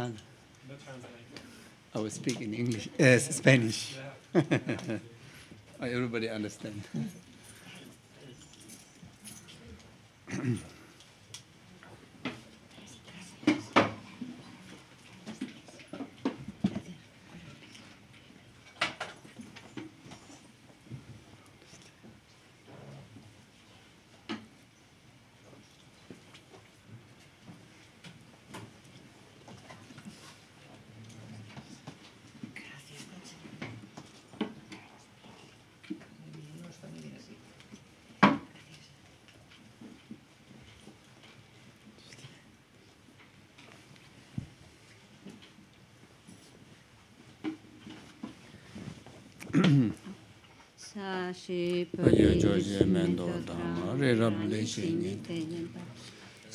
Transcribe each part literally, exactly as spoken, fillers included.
Ana. No translation. I will speak in English, uh, Spanish. Everybody understand.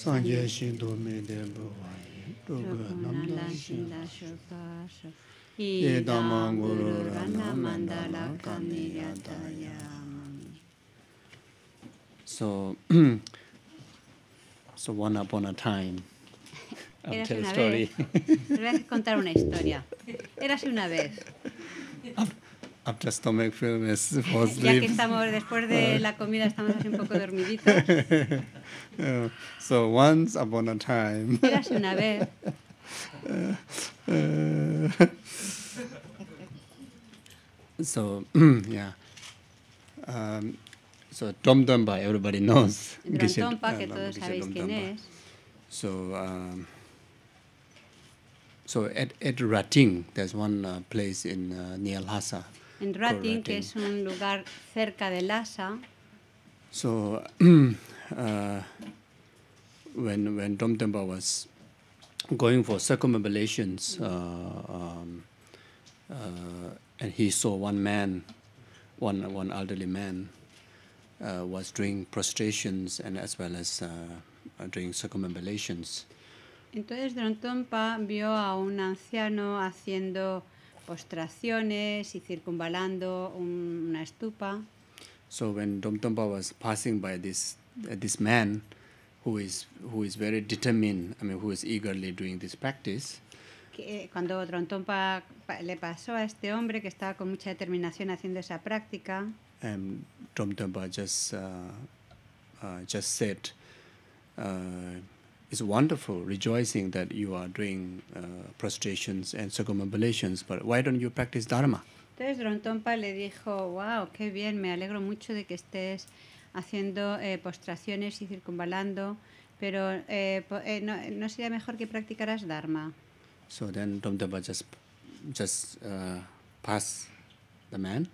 So, so one upon a time. I'll tell a story. Te voy a contar una historia. Érase una vez. After stomach film is for sleep. Ya que estamos después de la comida estamos así un poco dormiditos. Uh, so once upon a time. Eras una vez. Uh, uh, so yeah. Um, so Tom Dompa, everybody knows. Dompa, que todos sabéis quién es. So um, so at at Rating, there's one uh, place in uh, near Lhasa. En Rating, que es un lugar cerca de Lhasa. So, uh, when when Dom Tempa was going for circumambulations, uh, um, uh, and he saw one man, one one elderly man, uh, was doing prostrations and as well as uh, doing circumambulations. Entonces Dom Tempa vio a un anciano haciendo postraciones y circunvalando un, una estupa. So when Dom Tempa was passing by this uh, this man who is who is very determined, I mean who is eagerly doing this practice. Que, cuando Dom Tempa le pasó a este hombre que estaba con mucha determinación haciendo esa práctica. And Dom Tempa just uh, uh, just said, uh, it's wonderful, rejoicing that you are doing uh, prostrations and circumambulations, but why don't you practice Dharma? Entonces Dom Tempa le dijo, wow, qué bien, me alegro mucho de que estés haciendo eh, postraciones y circunvalando, pero eh, po eh, no, no sería mejor que practicaras Dharma. So then Dom Tempa just, just uh, passed the man.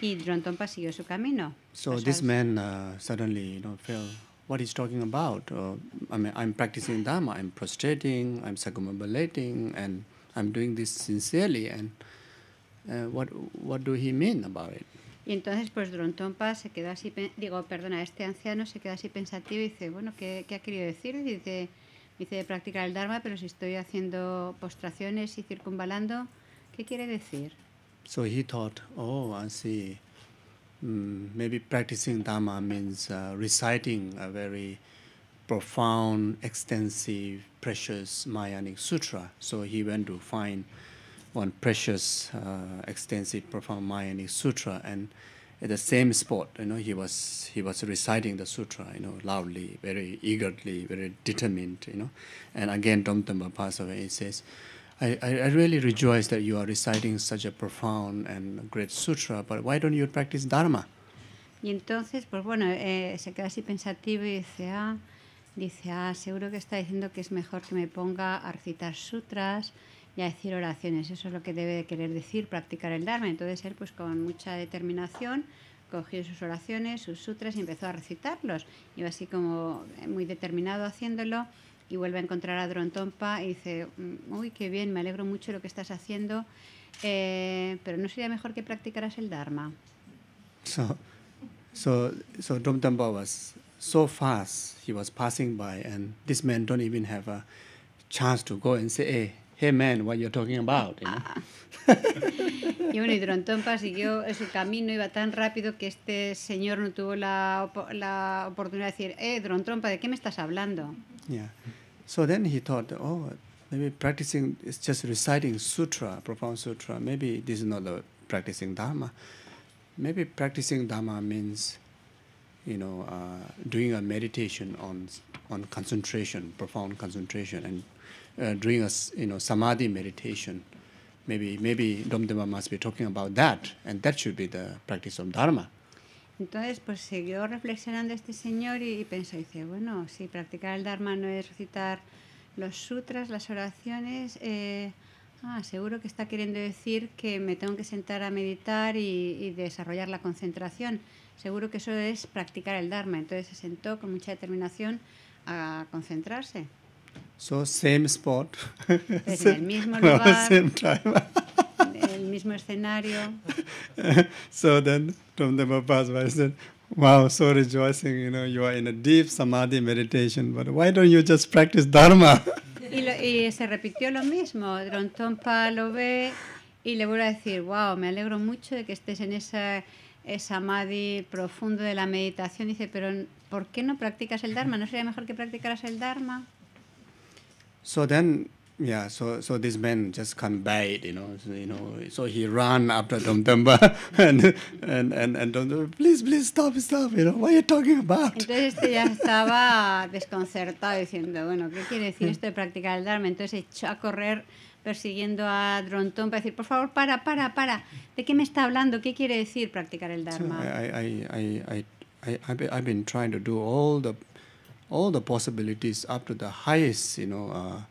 Y Dom Tempa siguió su camino. So Pasó this man uh, suddenly, you know, fell. What he's talking about? Uh, I mean, I'm practicing Dharma. I'm prostrating. I'm circumambulating, and I'm doing this sincerely. And uh, what what do he mean about it? Y entonces, pues Dom Tempa se quedó así. Digo, perdona, este anciano se quedó así pensativo y dice, bueno, ¿qué qué ha querido decir? Y dice, dice practicar el Dharma, pero si estoy haciendo postraciones y circunvalando, ¿qué quiere decir? So he thought, oh, I see. Mm, maybe practicing Dharma means uh, reciting a very profound, extensive, precious Mayanic Sutra. So he went to find one precious, uh, extensive, profound Mayanic Sutra, and at the same spot, you know, he was he was reciting the sutra, you know, loudly, very eagerly, very determined, you know. And again, Dom Tempa passed away. He says, I, I really rejoice that you are reciting such a profound and great sutra, but why don't you practice Dharma? Y entonces, pues bueno, eh, se queda así pensativo y dice, ah, dice, ah, seguro que está diciendo que es mejor que me ponga a recitar sutras y a decir oraciones. Eso es lo que debe querer decir, practicar el Dharma. Entonces él, pues con mucha determinación, cogió sus oraciones, sus sutras y empezó a recitarlos. Iba así como muy determinado haciéndolo. Y vuelve a encontrar a Dom Tempa y dice, uy, qué bien, me alegro mucho de lo que estás haciendo, eh, pero ¿no sería mejor que practicaras el Dharma? So, so, so Dom Tempa was so fast, he was passing by, and this man don't even have a chance to go and say, hey, hey man, what you're talking about? You know? Ah. Y bueno, y Dom Tempa siguió su camino, iba tan rápido que este señor no tuvo la, la oportunidad de decir, eh, Dom Tempa, ¿de qué me estás hablando? Yeah. So then he thought, oh, Maybe practicing is just reciting sutra, profound sutra. Maybe this is not the practicing Dharma. Maybe practicing Dharma means, you know, uh, doing a meditation on on concentration, profound concentration, and uh, doing a, you know, samadhi meditation. Maybe maybe Domdema must be talking about that, and that should be the practice of Dharma. Entonces, pues siguió reflexionando este señor y, y pensó, dice, bueno, si practicar el Dharma no es recitar los sutras, las oraciones, eh, ah, seguro que está queriendo decir que me tengo que sentar a meditar y, y desarrollar la concentración. Seguro que eso es practicar el Dharma. Entonces se sentó con mucha determinación a concentrarse. So, same spot. Entonces, en el mismo lugar, no, same time. El mismo escenario. So then, from the Prabhupada, I said, wow, so rejoicing, you know, you are in a deep samadhi meditation, but why don't you just practice Dharma? Y, lo, y se repitió lo mismo. Drontompa lo ve y le vuelve a decir, wow, me alegro mucho de que estés en esa samadhi profundo de la meditación. Dice, pero ¿por qué no practicas el Dharma? ¿No sería mejor que practicaras el Dharma? So then, yeah, so so this man just can't bear it, you know, so, you know. So he ran after Domdemba and and and and Domdemba, please, please stop, stop, you know, what are you talking about? Entonces este ya estaba desconcertado diciendo, bueno, ¿qué quiere decir esto de practicar el Dharma? Entonces echó a correr persiguiendo a Drontón para decir, por favor, para, para, para, ¿de qué me está hablando? ¿Qué quiere decir practicar el Dharma? So I I I I I I've been trying to do all the all the possibilities up to the highest, you know. Uh,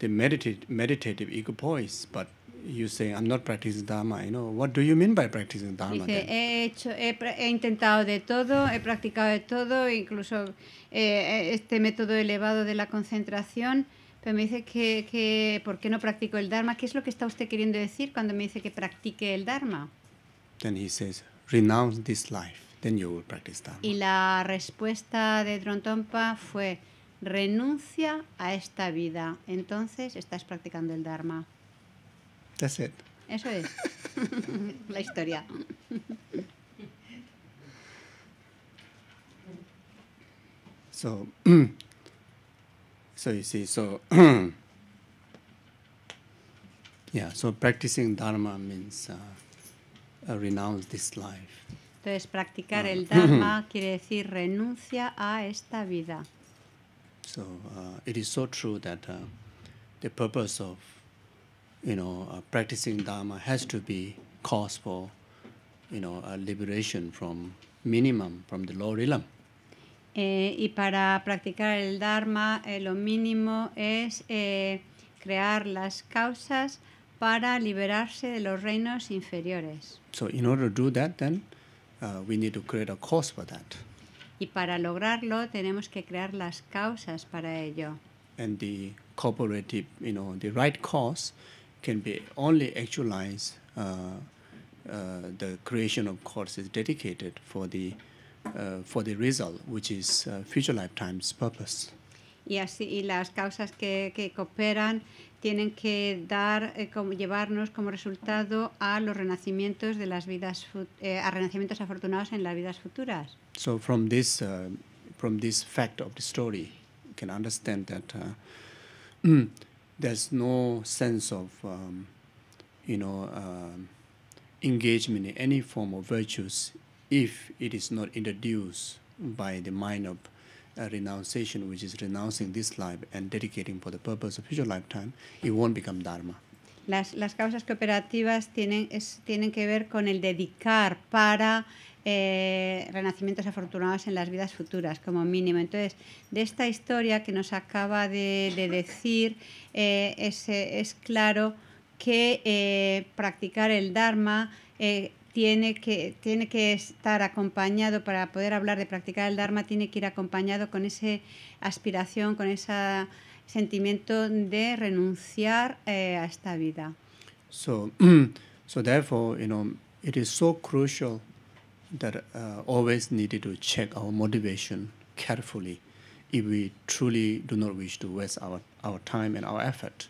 The meditative, meditative ego poise, but you say I'm not practicing Dharma. You know, what do you mean by practicing Dharma? Dice, he hecho, he, he intentado de todo, he practicado de todo, incluso eh, este método elevado de la concentración. Pero me dice que, que ¿por qué no practico el Dharma? ¿Qué es lo que está usted queriendo decir cuando me dice que practique el Dharma? Then he says, renounce this life, then you will practice Dharma. Y la respuesta de Drontompa fue, renuncia a esta vida, entonces estás practicando el Dharma. That's it. Eso es la historia. So, so you see, so yeah, so practicing Dharma means uh, renounce this life. Entonces practicar el Dharma quiere decir renuncia a esta vida. So uh, it is so true that uh, the purpose of, you know, uh, practicing Dharma has to be cause for, you know, uh, liberation from minimum, from the lower realm. Eh, y para practicar el Dharma, eh, lo mínimo es eh, crear las causas para liberarse de los reinos inferiores. So in order to do that, then uh, we need to create a cause for that. Y para lograrlo tenemos que crear las causas para ello. And the cooperative, you know, the right cause can be only actualized. Uh, uh, the creation of cause is dedicated for the uh, for the result, which is uh, future lifetime's purpose. Y así, y las causas que, que cooperan tienen que dar, eh, como, llevarnos como resultado a los renacimientos de las vidas, eh, a renacimientos afortunados en las vidas futuras. So from this, uh, from this fact of the story, you can understand that uh, there's no sense of, um, you know, uh, engagement in any form of virtues if it is not introduced by the mind of a renunciation, which is renouncing this life and dedicating for the purpose of future lifetime, it won't become Dharma. Las, las causas cooperativas tienen, es, tienen que ver con el dedicar para eh, renacimientos afortunados en las vidas futuras, como mínimo. Entonces, de esta historia que nos acaba de, de decir, eh, es, es claro que eh, practicar el Dharma eh, tiene que, tiene que estar acompañado, para poder hablar de practicar el Dharma, tiene que ir acompañado con esa aspiración, con ese sentimiento de renunciar eh, a esta vida. So, so therefore, you know, it is so crucial that uh, always needed to check our motivation carefully if we truly do not wish to waste our, our time and our effort.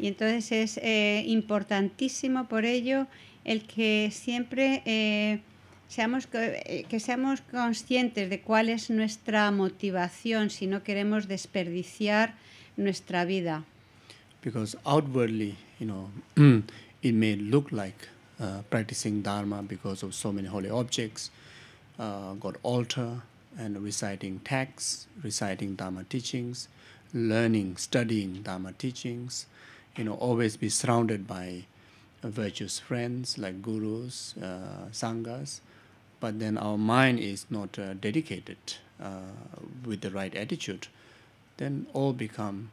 Y entonces es eh, importantísimo por ello el que siempre eh, seamos, que seamos conscientes de cuál es nuestra motivación si no queremos desperdiciar nuestra vida. because outwardly, you know, it may look like uh, practicing Dharma because of so many holy objects, uh, got altar, and reciting texts, reciting Dharma teachings, learning, studying Dharma teachings, you know, always be surrounded by virtuous friends like gurus, uh, sanghas, but then our mind is not uh, dedicated uh, with the right attitude, then all become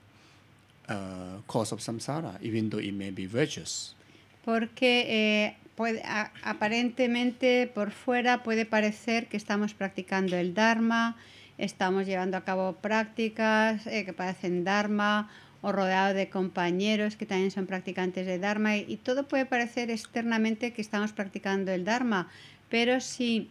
uh, cause of samsara, even though it may be virtuous. Porque eh, puede, a, aparentemente por fuera puede parecer que estamos practicando el Dharma, estamos llevando a cabo prácticas eh, que parecen Dharma, o rodeado de compañeros que también son practicantes de Dharma, y, y todo puede parecer externamente que estamos practicando el Dharma, pero si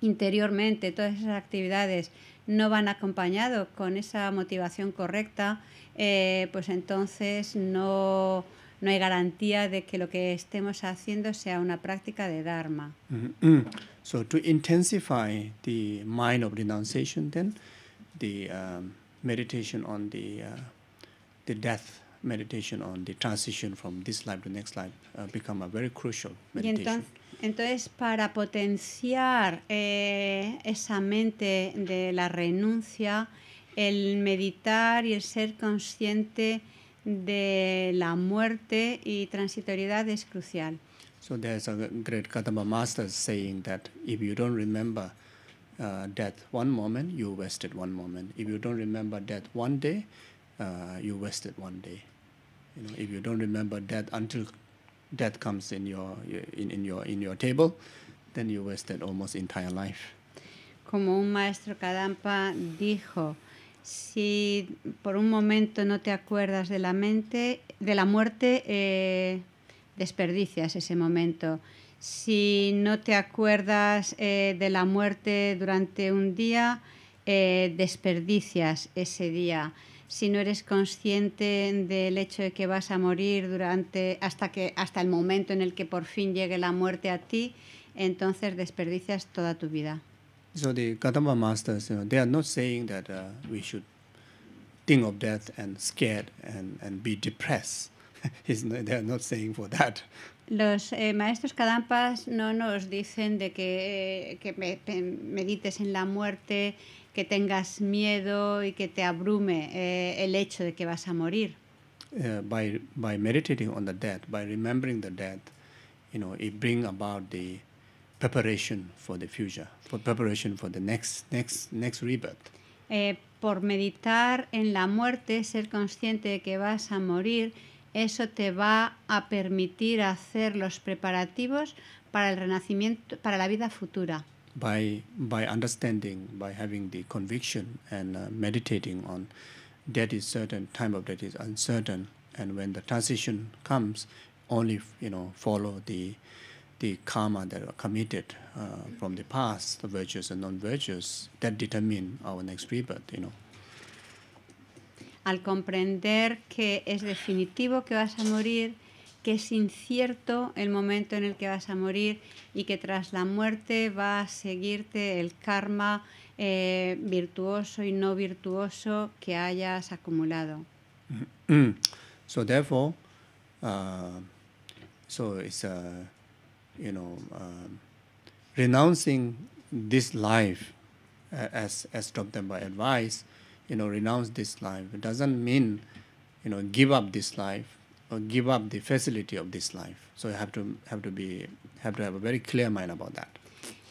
interiormente todas esas actividades no van acompañado con esa motivación correcta, eh, pues entonces no, no hay garantía de que lo que estemos haciendo sea una práctica de Dharma. Mm-hmm. So to intensify the mind of renunciation, then the um, meditation on the uh, the death meditation on the transition from this life to next life uh, become a very crucial meditation. Entonces, para potenciar eh, esa mente de la renuncia, el meditar y el ser consciente de la muerte y transitoriedad es crucial. So there's a great Kadamba master saying that if you don't remember uh, death one moment, you wasted one moment. If you don't remember death one day, uh, you wasted one day. You know, if you don't remember death until death comes in your in, in your in your table, then you wasted almost entire life. Como un maestro Kadampa dijo, si por un momento no te acuerdas de la mente, de la muerte, eh, desperdicias ese momento. Si no te acuerdas eh, de la muerte durante un día, eh, desperdicias ese día. Si no eres consciente del hecho de que vas a morir durante hasta que hasta el momento en el que por fin llegue la muerte a ti, entonces desperdicias toda tu vida. So the Kadamba masters, you know, they are not saying that uh, we should think of death and scared and and be depressed. They are not saying for that. Los eh, maestros Kadampas no nos dicen de que, eh, que me, pe, medites en la muerte, que tengas miedo y que te abrume eh, el hecho de que vas a morir. Uh, by by meditating on the death, by remembering the death, you know, it brings about the preparation for the future, for preparation for the next next next rebirth. Eh, por meditar en la muerte, ser consciente de que vas a morir, eso te va a permitir hacer los preparativos para el renacimiento, para la vida futura. By by understanding, by having the conviction and uh, meditating on death is certain, time of death is uncertain, and when the transition comes, only you know follow the the karma that are committed uh, from the past, the virtues and non-virtues that determine our next rebirth. You know. Al comprender que es definitivo que vas a morir, que es incierto el momento en el que vas a morir y que tras la muerte va a seguirte el karma eh, virtuoso y no virtuoso que hayas acumulado. Mm-hmm. So therefore, uh, so it's a, you know, uh, renouncing this life, uh, as as Dr. Themba advised. You know, renounce this life. It doesn't mean, you know, give up this life or give up the facility of this life. So you have to have to be have to have a very clear mind about that.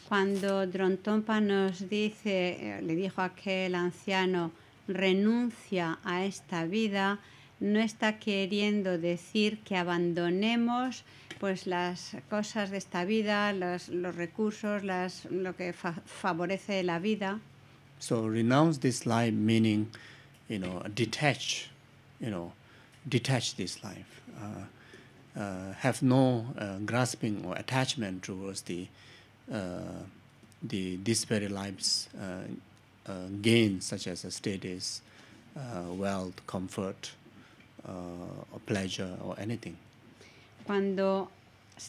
Cuando Drontompa nos dice, le dijo aquel anciano, renuncia a esta vida, no está queriendo decir que abandonemos pues las cosas de esta vida, los los recursos, las lo que fa favorece la vida. So renounce this life, meaning, you know, detach, you know, detach this life. Uh, uh, have no uh, grasping or attachment towards the, uh, the this very life's uh, uh, gains, such as a status, uh, wealth, comfort, uh, or pleasure, or anything. Cuando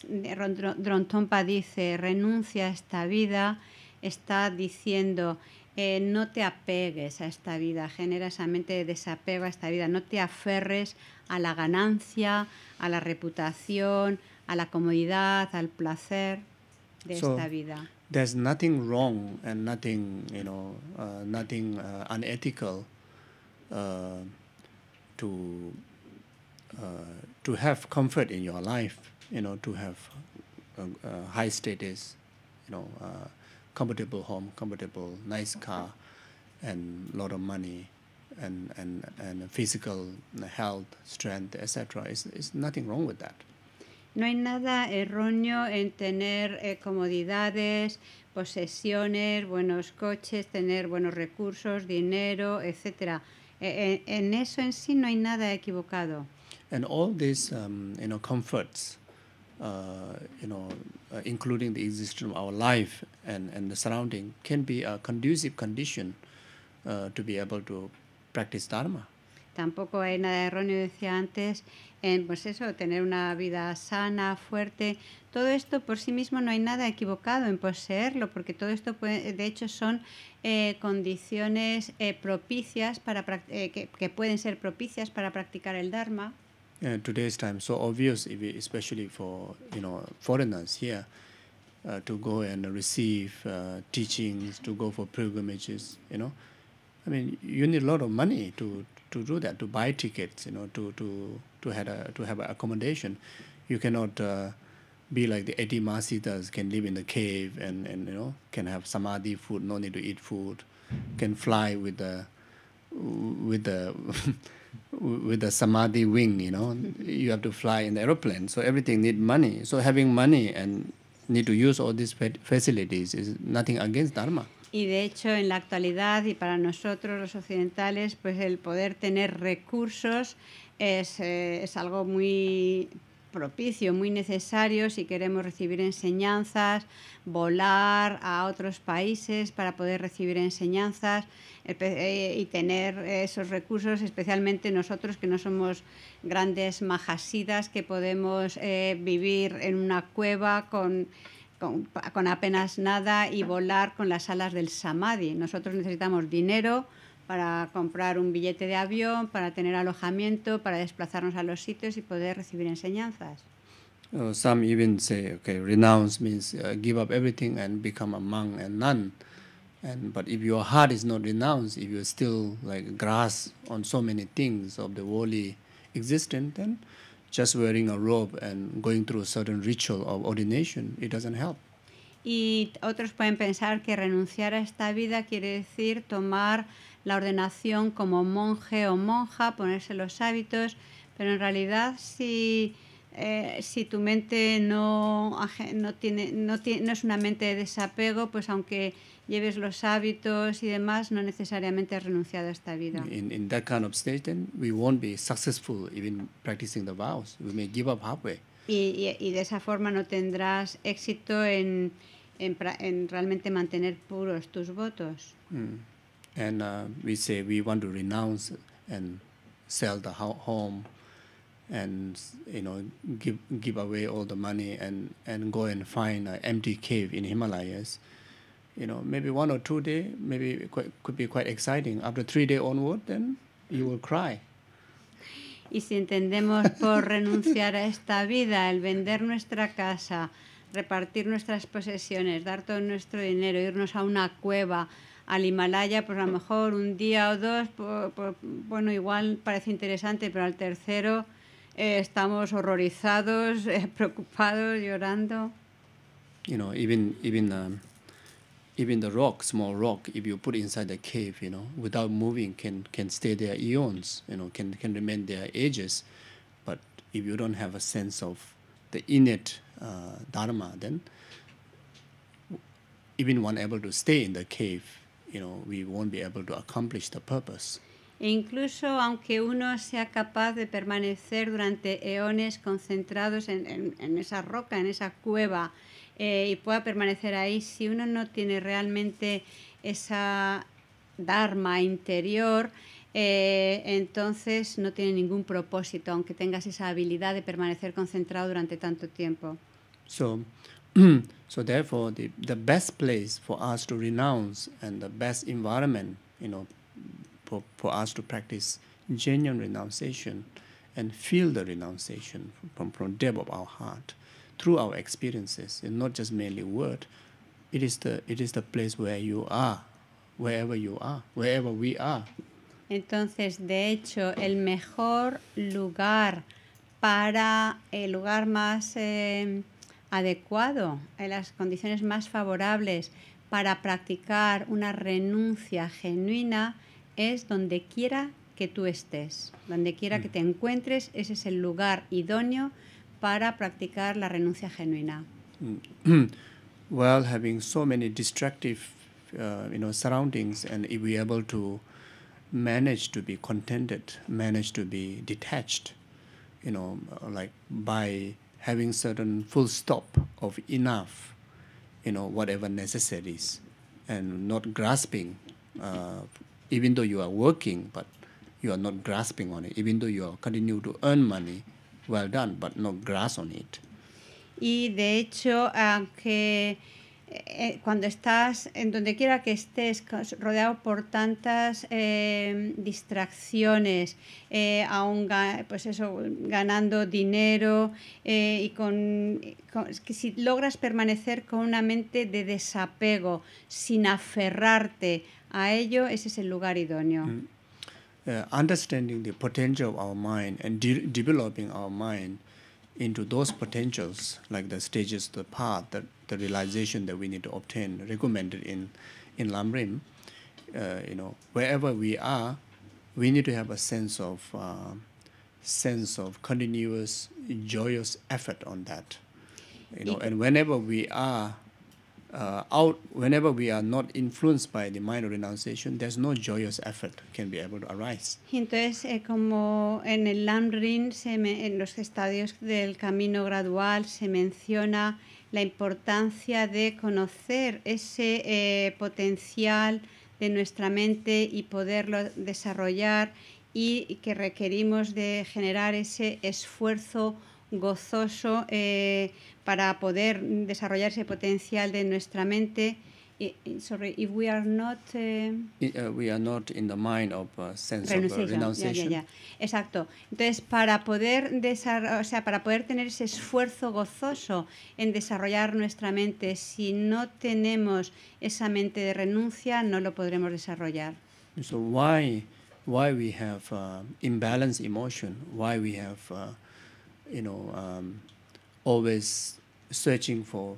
Drontompa dice renuncia a esta vida, está diciendo eh, no te apegues a esta vida, genera esa mente de desapego a esta vida, no te aferres a la ganancia, a la reputación, a la comodidad, al placer de so, esta vida. There's nothing wrong and nothing, you know, uh, nothing uh, unethical uh, to uh, to have comfort in your life, you know, to have uh, uh, high status, you know, uh, comfortable home, comfortable, nice car, and a lot of money, and and and physical health, strength, et cetera. It's it's nothing wrong with that. No hay nada erróneo en tener eh, comodidades, posesiones, buenos coches, tener buenos recursos, dinero, etcétera. En, en eso en sí no hay nada equivocado. And all these, um, you know, comforts, uh, you know, uh, including the existence of our life and and the surrounding, can be a conducive condition uh, to be able to practice dharma. Tampoco hay nada erróneo, decía antes, en pues eso, tener una vida sana, fuerte. Todo esto por sí mismo no hay nada equivocado en poseerlo, porque todo esto puede, de hecho son eh, condiciones eh, propicias para eh, que, que pueden ser propicias para practicar el dharma. Yeah, today's time so obvious, especially for you know foreigners here, uh, to go and receive uh, teachings, to go for pilgrimages. You know, I mean, you need a lot of money to. to do that, to buy tickets, you know, to to to have a to have an accommodation. You cannot uh, be like the Edimasitas, can live in the cave and and you know can have samadhi food, no need to eat food, can fly with the with the with the samadhi wing, you know. You have to fly in the aeroplane, so everything need money. So having money and need to use all these facilities is nothing against dharma. Y de hecho en la actualidad y para nosotros los occidentales, pues el poder tener recursos es, eh, es algo muy propicio, muy necesario si queremos recibir enseñanzas, volar a otros países para poder recibir enseñanzas eh, y tener esos recursos, especialmente nosotros que no somos grandes mahasidas, que podemos eh, vivir en una cueva con... Con, con apenas nada y volar con las alas del samadhi. Nosotros necesitamos dinero para comprar un billete de avión, para tener alojamiento, para desplazarnos a los sitios y poder recibir enseñanzas. Uh, some even say, okay, renounce means uh, give up everything and become a monk and nun. And but if your heart is not renounced, if you're still like grasp on so many things of the worldly existence, then just wearing a robe and going through a certain ritual of ordination, it doesn't help. Y otros pueden pensar que renunciar a esta vida quiere decir tomar la ordenación como monje o monja, ponerse los hábitos, pero en realidad si eh, si tu mente no no tiene no tiene no es una mente de desapego, pues aunque lleves los hábitos y demás, no necesariamente has renunciado a esta vida. In, in that kind of state, then we won't be successful even practicing the vows. We may give up halfway. Y, y, y de esa forma no tendrás éxito en, en, en realmente mantener puros tus votos. Mm. And uh, we say we want to renounce and sell the home, and you know give give away all the money and and go and find an empty cave in Himalayas. You know, maybe one or two day, maybe quite, could be quite exciting. After three day onward, then you will cry. Y si entendemos por renunciar a esta vida, el vender nuestra casa, repartir nuestras posesiones, dar todo nuestro dinero, irnos a una cueva, al Himalaya, pues a lo mejor un día o dos, por, por, bueno, igual parece interesante, pero al tercero eh, estamos horrorizados, eh, preocupados, llorando. You know, even even. Um, Even the rock, small rock, if you put inside the cave, you know, without moving, can can stay there eons, you know, can can remain there ages. But if you don't have a sense of the innate uh, dharma, then even one able to stay in the cave, you know, we won't be able to accomplish the purpose. E incluso aunque uno sea capaz de permanecer durante eones concentrados en, en, en esa roca, en esa cueva, eh, y pueda permanecer ahí, si uno no tiene realmente esa dharma interior, eh, entonces no tiene ningún propósito, aunque tengas esa habilidad de permanecer concentrado durante tanto tiempo. So, So therefore, the, the best place for us to renounce and the best environment, you know, for, for us to practice genuine renunciation and feel the renunciation from, from depth of our heart through our experiences, and not just mainly word. It is the, it is the place where you are, wherever you are, wherever we are. Entonces, de hecho, el mejor lugar para el lugar más eh, adecuado, en las condiciones más favorables para practicar una renuncia genuina es donde quiera que tú estés, donde quiera que te encuentres, ese es el lugar idóneo para practicar la renuncia genuina. Well, having so many destructive, uh, you know, surroundings, and if we are able to manage to be contented, manage to be detached, you know, like by having certain full stop of enough, you know, whatever necessities, and not grasping, uh, even though you are working, but you are not grasping on it, even though you are continue to earn money, well done, but not grasp on it. Y de hecho, aunque cuando estás en donde quiera que estés rodeado por tantas eh, distracciones, eh, aún pues eso, ganando dinero, eh, y con, con que si logras permanecer con una mente de desapego, sin aferrarte a ello, ese es el lugar idóneo. Mm. Uh, understanding the potential of our mind and de developing our mind into those potentials, like the stages, the path, the, the realization that we need to obtain, recommended in in Lamrim. Uh, you know, wherever we are, we need to have a sense of uh, sense of continuous, joyous effort on that. You know, and whenever we are uh, out, whenever we are not influenced by the mind of renunciation, there's no joyous effort can be able to arise. Entonces, eh, como en el Lamrim, se me, en los estadios del camino gradual se menciona la importancia de conocer ese eh, potencial de nuestra mente y poderlo desarrollar, y que requerimos de generar ese esfuerzo gozoso eh, para poder desarrollar ese potencial de nuestra mente. I, sorry, if we are not... Uh, I, uh, we are not in the mind of uh, sense renunciation. Of uh, renunciation. Yeah, yeah, yeah. Exacto. Entonces, para poder, o sea, para poder tener ese esfuerzo gozoso en desarrollar nuestra mente, si no tenemos esa mente de renuncia, no lo podremos desarrollar. So why, why we have uh, imbalanced emotion, why we have, uh, you know, um, always searching for,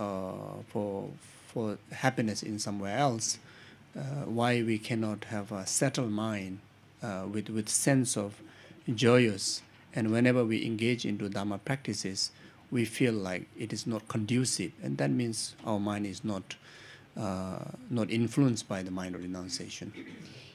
uh, for, for happiness in somewhere else, uh, why we cannot have a settled mind uh, with, with sense of joyous, and whenever we engage into Dhamma practices, we feel like it is not conducive, and that means our mind is not, uh, not influenced by the mind of renunciation.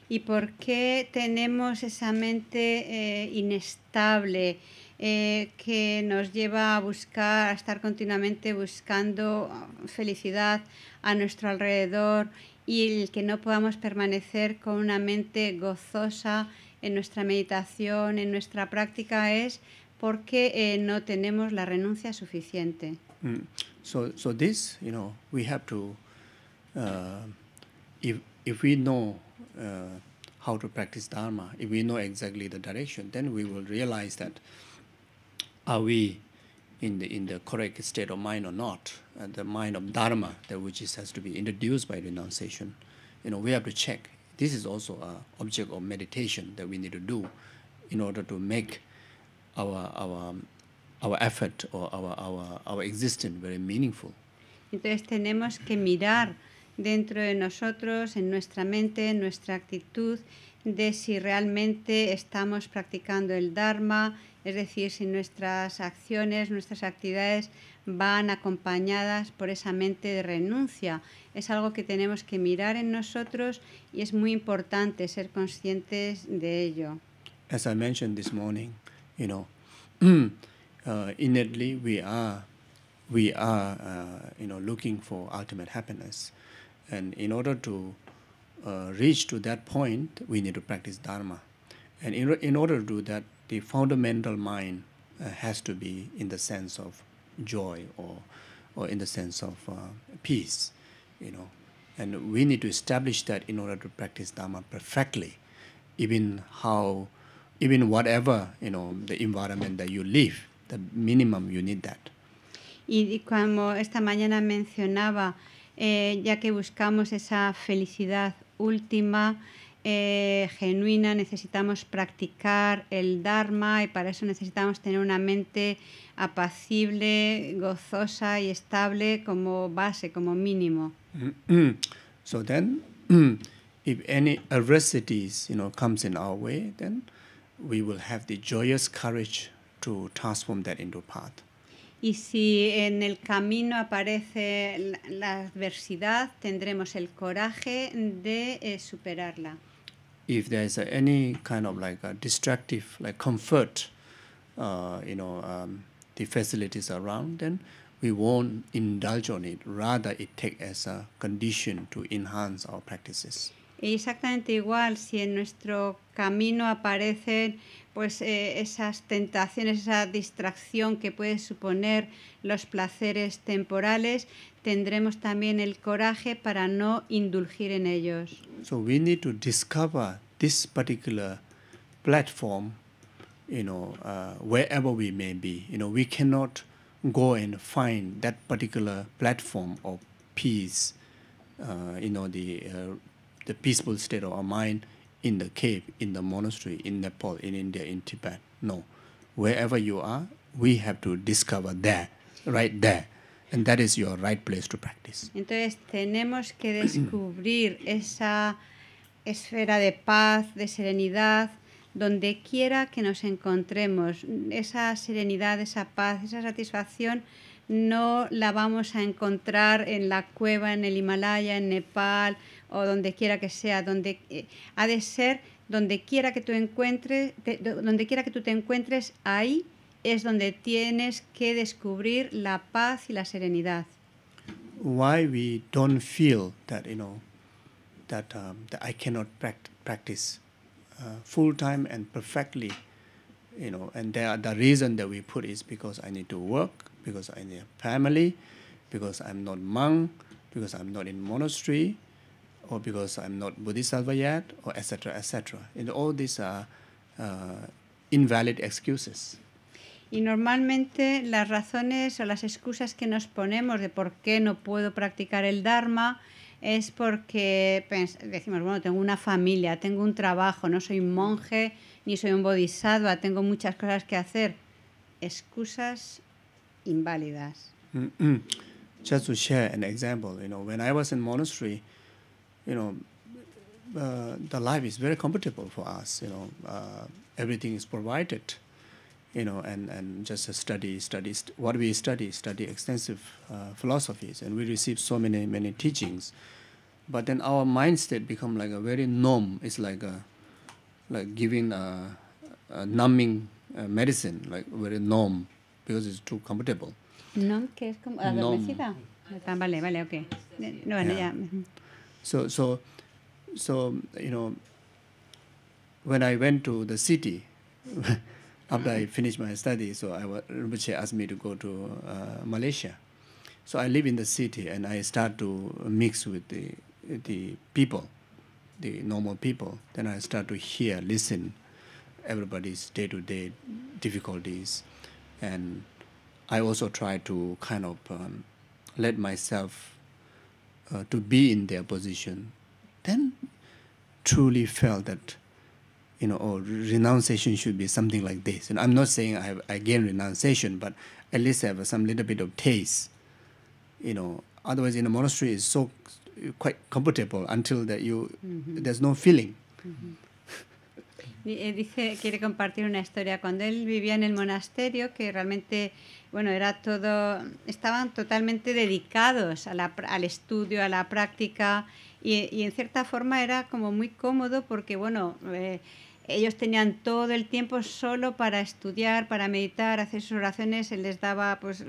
¿Y por qué tenemos esa mente eh, inestable, eh, que nos lleva a buscar, a estar continuamente buscando felicidad a nuestro alrededor, y el que no podamos permanecer con una mente gozosa en nuestra meditación, en nuestra práctica, es porque eh, no tenemos la renuncia suficiente? Mm. So, so this, you know, we have to, uh, if, if we know Uh, how to practice Dharma, if we know exactly the direction, then we will realize that are we in the in the correct state of mind or not, uh, the mind of Dharma, that which is, has to be introduced by renunciation. You know, we have to check. This is also an object of meditation that we need to do in order to make our our our effort or our our our existence very meaningful. Entonces tenemos que mirar dentro de nosotros, en nuestra mente, en nuestra actitud, de si realmente estamos practicando el Dharma, es decir, si nuestras acciones, nuestras actividades van acompañadas por esa mente de renuncia. Es algo que tenemos que mirar en nosotros, y es muy importante ser conscientes de ello. As I mentioned this morning, you know, uh, innately we are, we are, uh, you know, looking for ultimate happiness. And in order to uh, reach to that point, we need to practice Dharma. And in, in order to do that, the fundamental mind uh, has to be in the sense of joy or or in the sense of uh, peace, you know. And we need to establish that in order to practice Dhamma perfectly, even how, even whatever, you know, the environment that you live, the minimum you need that. Y como esta mañana mencionaba, eh, ya que buscamos esa felicidad última, eh, genuina, necesitamos practicar el Dharma y para eso necesitamos tener una mente apacible, gozosa y estable como base, como mínimo. Mm-hmm. So then, if any adversities, you know, comes in our way, then we will have the joyous courage to transform that into path. Y si en el camino aparece la adversidad, tendremos el coraje de eh, superarla. If there is any kind of like a distractive, like comfort, uh, you know, um, the facilities around, then we won't indulge on it. Rather, it takes as a condition to enhance our practices. Exactamente igual, si en nuestro camino aparecen pues eh, esas tentaciones, esa distracción que puede suponer los placeres temporales, tendremos también el coraje para no indulgir en ellos. So we need to discover this particular platform, you know, uh, wherever we may be. You know, we cannot go and find that particular platform of peace, uh, you know, the uh, the peaceful state of our mind in the cave, in the monastery, in Nepal, in India, in Tibet. No. Wherever you are, we have to discover there, right there. And that is your right place to practice. Entonces, tenemos que descubrir esa esfera de paz, de serenidad, donde quiera que nos encontremos. Esa serenidad, esa paz, esa satisfacción, no la vamos a encontrar en la cueva, en el Himalaya, en Nepal o donde quiera que sea. Donde, eh, ha de ser donde quiera que tú encuentres, te, donde quiera que tú te encuentres, ahí es donde tienes que descubrir la paz y la serenidad. Why we don't feel that, you know, that, um, that I cannot practice uh, full time and perfectly, you know, and the, the reason that we put is because I need to work, because I need a family, because I'm not monk, because I'm not in monastery, or because I'm not bodhisattva yet, or et cetera, et cetera. And all these are uh, invalid excuses. Y normalmente las razones o las excusas que nos ponemos de por qué no puedo practicar el Dharma es porque decimos, bueno, tengo una familia, tengo un trabajo, no soy monje, ni soy un bodhisattva, tengo muchas cosas que hacer. Excusas inválidas. Mm-hmm. Just to share an example, you know, when I was in monastery, you know, uh, the life is very comfortable for us, you know, uh, everything is provided, you know, and, and just study, study, st what we study, study extensive uh, philosophies, and we receive so many, many teachings. But then our mind state become like a very numb, it's like a, like giving a, a numbing uh, medicine, like very numb, because it's too comfortable. No, que es como adormecida. Ah, vale, vale, okay. No, bueno, yeah. Ya. So, so, so, you know, when I went to the city, after I finished my study, so I was, Rinpoche asked me to go to uh, Malaysia. So I live in the city and I start to mix with the, the people, the normal people. Then I start to hear, listen, everybody's day-to-day difficulties. And I also try to kind of um, let myself uh, to be in their position. Then truly felt that, you know, oh, renunciation should be something like this. And I'm not saying I have again renunciation, but at least I have some little bit of taste. You know, otherwise in a monastery is so quite comfortable until that you mm-hmm. there's no feeling. Mm-hmm. Dice, quiere compartir una historia. Cuando él vivía en el monasterio, que realmente, bueno, era todo, estaban totalmente dedicados a la, al estudio, a la práctica, y, y en cierta forma era como muy cómodo porque, bueno, eh, ellos tenían todo el tiempo solo para estudiar, para meditar, hacer sus oraciones, él les daba pues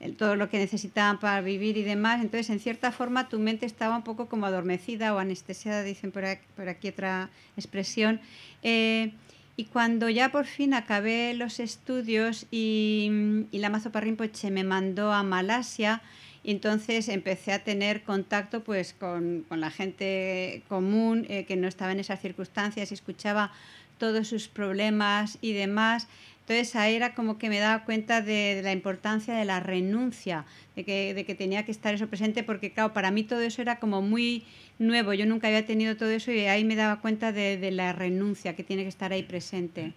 el, todo lo que necesitaban para vivir y demás. Entonces, en cierta forma, tu mente estaba un poco como adormecida o anestesiada, dicen por aquí, por aquí otra expresión. Eh, Y cuando ya por fin acabé los estudios y, y la Mazzopa Rinpoche me mandó a Malasia, y entonces empecé a tener contacto pues con, con la gente común eh, que no estaba en esas circunstancias y escuchaba todos sus problemas y demás. Entonces ahí era como que me daba cuenta de, de la importancia de la renuncia, de que, de que tenía que estar eso presente, porque claro, para mí todo eso era como muy nuevo, yo nunca había tenido todo eso, y ahí me daba cuenta de, de la renuncia que tiene que estar ahí presente.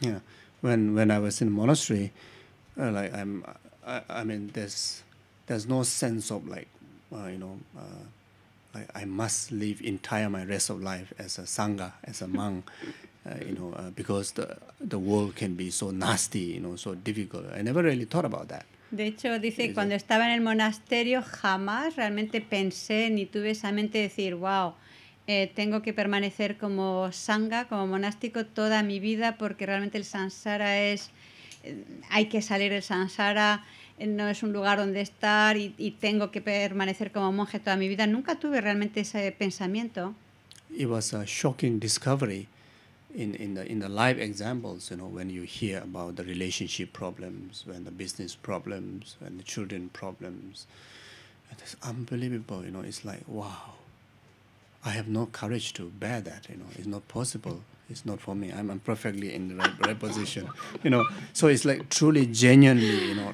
Yeah, when when I was in monastery, uh, like I'm, I, I mean there's there's no sense of like uh, you know uh, like I must live entire my rest of life as a sangha, as a monk. Uh, you know, uh, because the the world can be so nasty, you know, so difficult. I never really thought about that. De hecho, dice, cuando estaba en el monasterio jamás realmente pensé ni tuve esa mente de decir, wow, eh, tengo que permanecer como sangha, como monástico toda mi vida, porque realmente el samsara es, eh, hay que salir del samsara, eh, no es un lugar donde estar y, y tengo que permanecer como monje toda mi vida. Nunca tuve realmente ese pensamiento. It was a shocking discovery. In, in, the, in the live examples, you know, when you hear about the relationship problems, when the business problems, when the children problems, it's unbelievable, you know, it's like, wow, I have no courage to bear that, you know, it's not possible, it's not for me, I'm, I'm perfectly in the right, right position, you know, so it's like truly, genuinely, you know,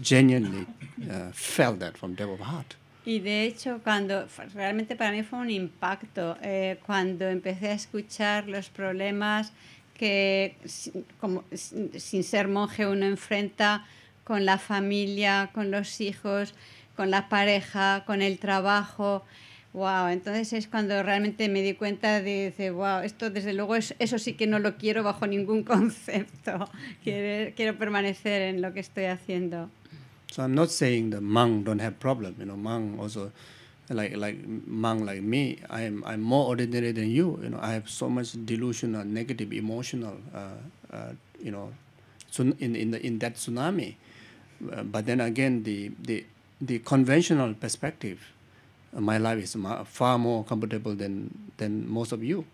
genuinely uh, felt that from depth of heart. Y de hecho, cuando realmente para mí fue un impacto, eh, cuando empecé a escuchar los problemas que, sin, como, sin, sin ser monje, uno enfrenta con la familia, con los hijos, con la pareja, con el trabajo. Wow, entonces es cuando realmente me di cuenta de, de wow, esto desde luego es, eso sí que no lo quiero bajo ningún concepto. Quiero, quiero permanecer en lo que estoy haciendo. So I'm not saying the monk don't have problem. You know, monk also, like like monk like me, I'm I'm more ordinary than you. You know, I have so much delusional, negative, emotional. Uh, uh, you know, in in the in that tsunami, uh, but then again, the the the conventional perspective, uh, my life is far more comfortable than than most of you.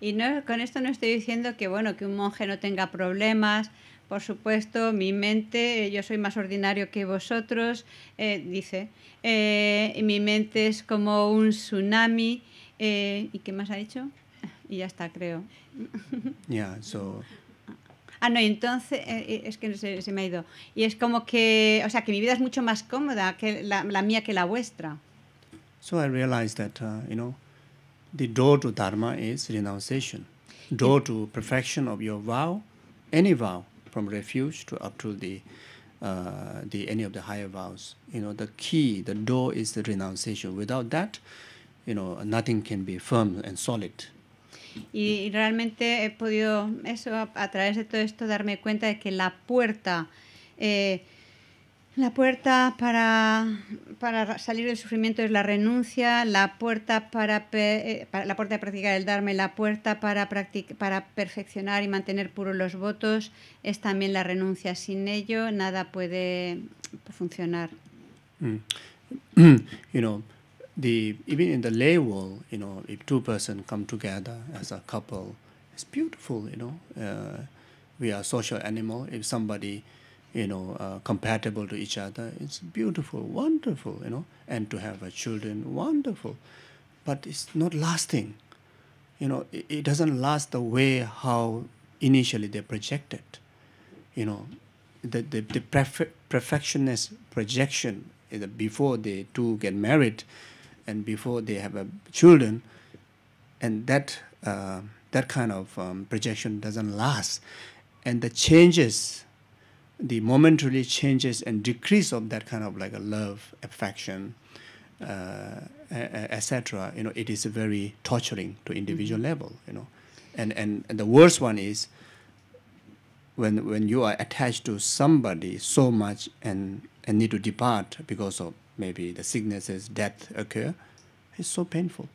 Y no, con esto no estoy diciendo que bueno que un monje no tenga problemas. Por supuesto, mi mente, yo soy más ordinario que vosotros, eh, dice, eh, mi mente es como un tsunami, eh, ¿y qué más ha dicho? Y ya está, creo. Yeah, so... Ah, no, entonces, eh, es que no sé, se me ha ido. Y es como que, o sea, que mi vida es mucho más cómoda que la, la mía que la vuestra. So I realized that, uh, you know, the door to Dharma is renunciation. Door to perfection of your vow, any vow. From refuge to up to the, uh, the any of the higher vows. You know, the key, the door is the renunciation. Without that, you know, nothing can be firm and solid. Y realmente he podido eso a, a través de todo esto darme cuenta de que la puerta, eh, la puerta para para salir del sufrimiento es la renuncia, la puerta para, pe, eh, para la puerta de practicar el Dharma, la puerta para practic, para perfeccionar y mantener puros los votos es también la renuncia. Sin ello nada puede funcionar. Mm. You know, the even in the lay world, you know, if two persons come together as a couple, it's beautiful. You know, uh, we are social animal. If somebody you know, uh, compatible to each other, it's beautiful, wonderful, you know, and to have a children, wonderful. But it's not lasting. You know, it, it doesn't last the way how initially they projected. You know, the, the, the perfe perfectionist projection is before they two get married and before they have a children, and that, uh, that kind of um, projection doesn't last. And the changes, the momentary changes and decrease of that kind of like a love, affection, uh, et cetera. You know, it is very torturing to individual mm-hmm. level. You know, and, and and the worst one is when when you are attached to somebody so much and and need to depart because of maybe the sicknesses, death occur. It's so painful.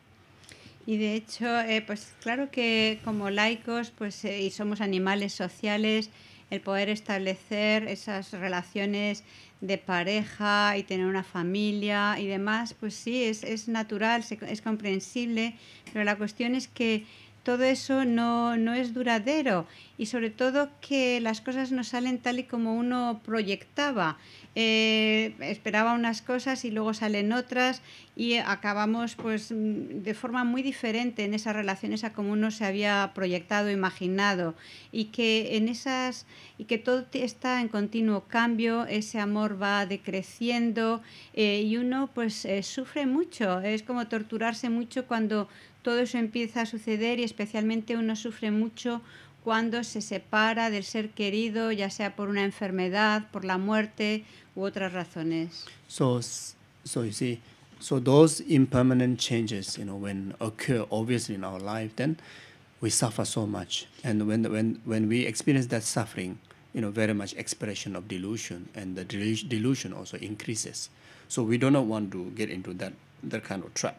Y de hecho, eh, pues claro que como laicos, pues eh, y somos animales sociales. El poder establecer esas relaciones de pareja y tener una familia y demás, pues sí, es, es natural, es comprensible, pero la cuestión es que todo eso no, no es duradero, y sobre todo que las cosas no salen tal y como uno proyectaba. Eh, esperaba unas cosas y luego salen otras y acabamos pues de forma muy diferente en esas relaciones a como uno se había proyectado, imaginado, y que en esas y que todo está en continuo cambio, ese amor va decreciendo eh, y uno pues eh, sufre mucho, es como torturarse mucho cuando todo eso empieza a suceder, y especialmente uno sufre mucho cuando se separa del ser querido, ya sea por una enfermedad, por la muerte u otras razones. So, so you see, so those impermanent changes, you know, when occur obviously in our life, then we suffer so much, and when when when we experience that suffering, you know, very much expression of delusion, and the delusion also increases. So we do not want to get into that that kind of trap.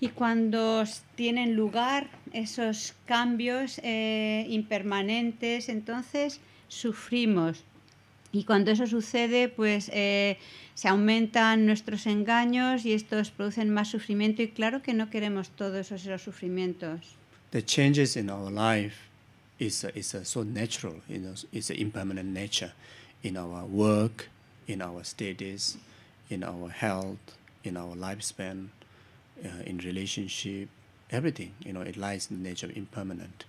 Y cuando tienen lugar esos cambios eh, impermanentes, entonces sufrimos. Y cuando eso sucede, pues eh, se aumentan nuestros engaños y estos producen más sufrimiento. Y claro que no queremos todos esos, esos sufrimientos. The changes in our life is a, is a so natural, you know, it's an impermanent nature in our work, in our status, in our health, in our lifespan. Uh, in relationship, everything, you know, it lies in the nature of impermanent.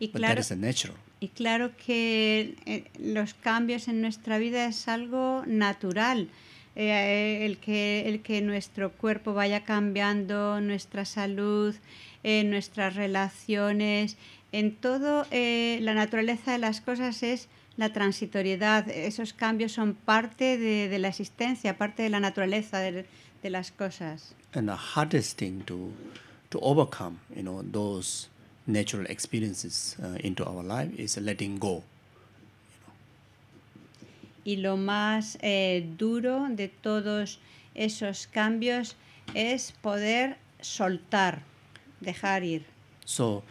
Y claro, but that is a natural. Y claro que eh, los cambios en nuestra vida es algo natural. Eh, el que el que nuestro cuerpo vaya cambiando, nuestra salud, eh, nuestras relaciones, en todo eh, la naturaleza de las cosas es la transitoriedad. Esos cambios son parte de, de la existencia, parte de la naturaleza de, de las cosas. And the hardest thing to to overcome, you know, those natural experiences uh, into our life is letting go. You know. Y lo más eh, duro de todos esos cambios es poder soltar, dejar ir. So,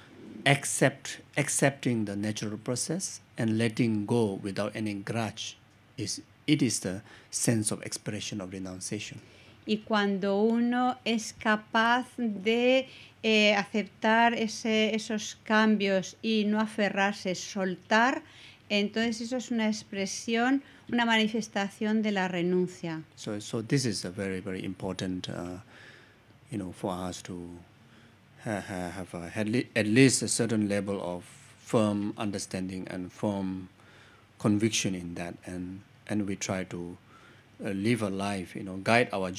accept accepting the natural process and letting go without any grudge is it is the sense of expression of renunciation. Y cuando uno es capaz de eh, aceptar ese, esos cambios y no aferrarse, soltar, entonces eso es una expresión, una manifestación de la renuncia. So, so this is a very, very important, uh, you know, for us to have, have a, at least a certain level of firm understanding and firm conviction in that, and and we try to. Entonces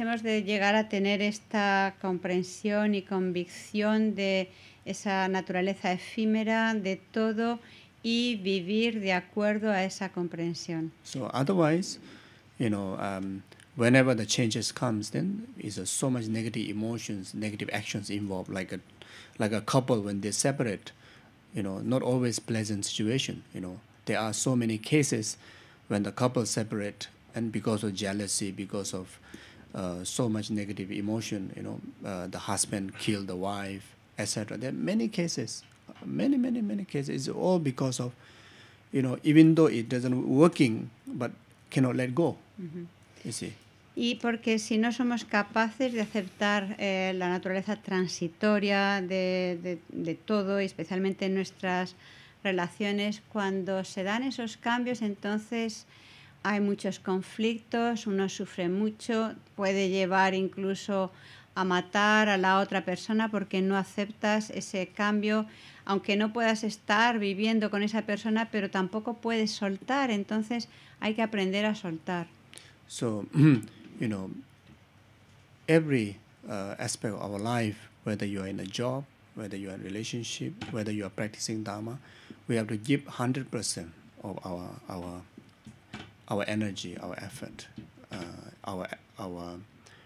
hemos de llegar a tener esta comprensión y convicción de esa naturaleza efímera de todo y vivir de acuerdo a esa comprensión. So otherwise, you know, um, whenever the changes comes, then is uh, so much negative emotions, negative actions involved, like a like a couple when they separate, you know, not always pleasant situation, you know. There are so many cases when the couple separate, and because of jealousy, because of uh, so much negative emotion, you know, uh, the husband killed the wife, et cetera. There are many cases, many, many, many cases. It's all because of, you know, even though it doesn't working, but cannot let go. Mm-hmm. You see. Y porque si no somos capaces de aceptar eh, la naturaleza transitoria de, de, de todo, especialmente en nuestras relaciones, cuando se dan esos cambios, entonces hay muchos conflictos, uno sufre mucho, puede llevar incluso a matar a la otra persona porque no aceptas ese cambio, aunque no puedas estar viviendo con esa persona, pero tampoco puedes soltar, entonces hay que aprender a soltar. So, you know, every uh, aspect of our life, whether you are in a job, whether you are in a relationship, whether you are practicing Dharma, we have to give one hundred percent of our our our energy, our effort, uh, our our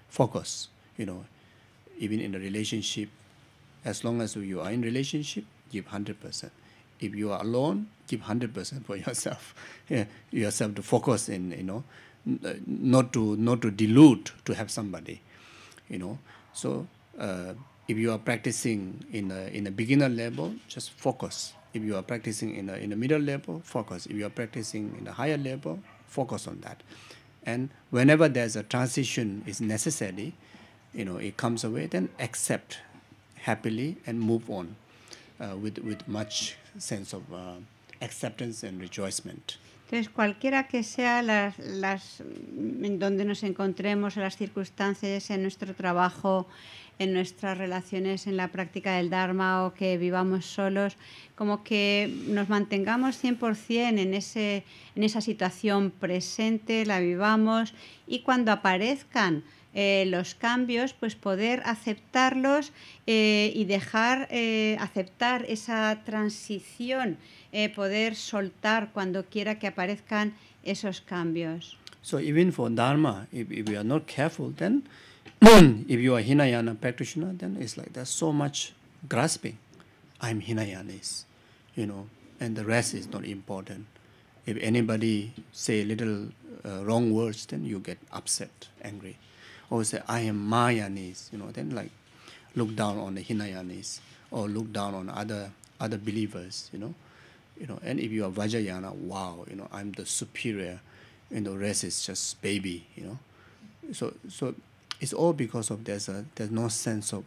focus. You know, even in a relationship, as long as you are in relationship, give one hundred percent. If you are alone, give one hundred percent for yourself. Yeah, yourself to focus in. You know, not to not to delude to have somebody. You know, so. Uh, If you are practicing in a, in a beginner level, just focus. If you are practicing in a, in a middle level, focus. If you are practicing in a higher level, focus on that. And whenever there's a transition is necessary, you know, it comes away, then accept happily and move on uh, with, with much sense of uh, acceptance and rejoicement. Entonces, cualquiera que sea las, las, en donde nos encontremos, las circunstancias, en nuestro trabajo, en nuestras relaciones, en la práctica del Dharma, o que vivamos solos, como que nos mantengamos cien por cien en, ese, en esa situación presente, la vivamos, y cuando aparezcan eh, los cambios, pues poder aceptarlos eh, y dejar, eh, aceptar esa transición. Eh, poder soltar cuando quiera que aparezcan esos cambios. So even for Dharma, if, if you are not careful, then if you are Hinayana practitioner, then it's like there's so much grasping. I'm Hinayanis, you know, and the rest is not important. If anybody say little uh, wrong words, then you get upset, angry. Or say I am Mahayanis, you know, then like look down on the Hinayanis or look down on other other believers, you know. You know, and if you are Vajrayana, wow, you know, I'm the superior, and the rest is just baby, you know. So, so it's all because of there's a there's no sense of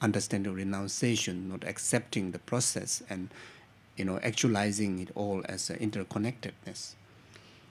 understanding, renunciation, not accepting the process, and you know, actualizing it all as an interconnectedness.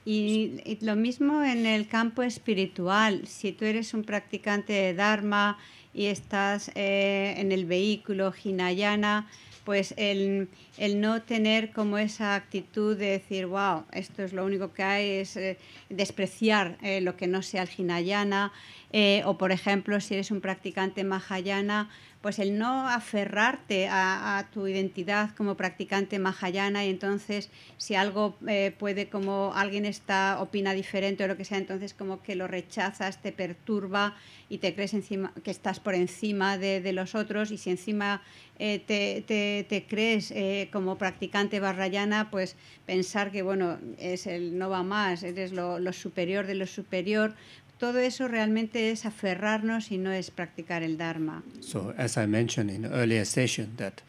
Y, y lo mismo en el campo espiritual. Si tú eres un practicante de Dharma y estás eh, en el vehículo Hinayana, pues el, el no tener como esa actitud de decir, wow, esto es lo único que hay, es eh, despreciar eh, lo que no sea el Hinayana, eh, o por ejemplo, si eres un practicante Mahayana, pues el no aferrarte a, a tu identidad como practicante Mahayana, y entonces si algo eh, puede, como alguien está, opina diferente o lo que sea, entonces como que lo rechazas, te perturba y te crees encima, que estás por encima de, de los otros, y si encima eh, te, te, te crees eh, como practicante Vajrayana, pues pensar que bueno, es el no va más, eres lo, lo superior de lo superior. Todo eso realmente es aferrarnos y no es practicar el Dharma. So, as I mentioned in the earlier session, that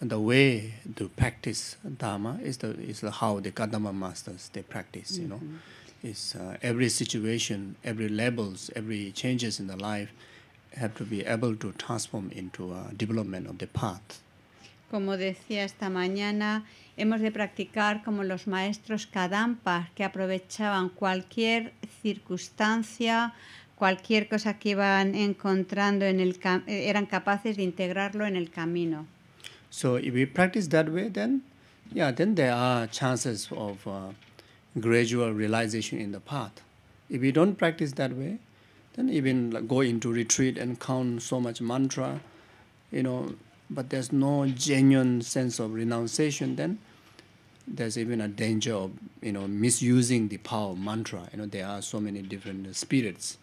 the way to practice Dharma is the is the how the Kadama masters they practice. You know, mm-hmm. It's uh, every situation, every levels, every changes in the life have to be able to transform into a development of the path. Como decía esta mañana, hemos de practicar como los maestros Kadampas, que aprovechaban cualquier circunstancia, cualquier cosa que iban encontrando en el eran capaces de integrarlo en el camino. So if we practice that way, then yeah, then there are chances of uh, gradual realization in the path. If we don't practice that way, then even like, go into retreat and count so much mantra, you know. But there's no genuine sense of renunciation, then there's even a danger of, you know, misusing the power of mantra. You know, there are so many different spirits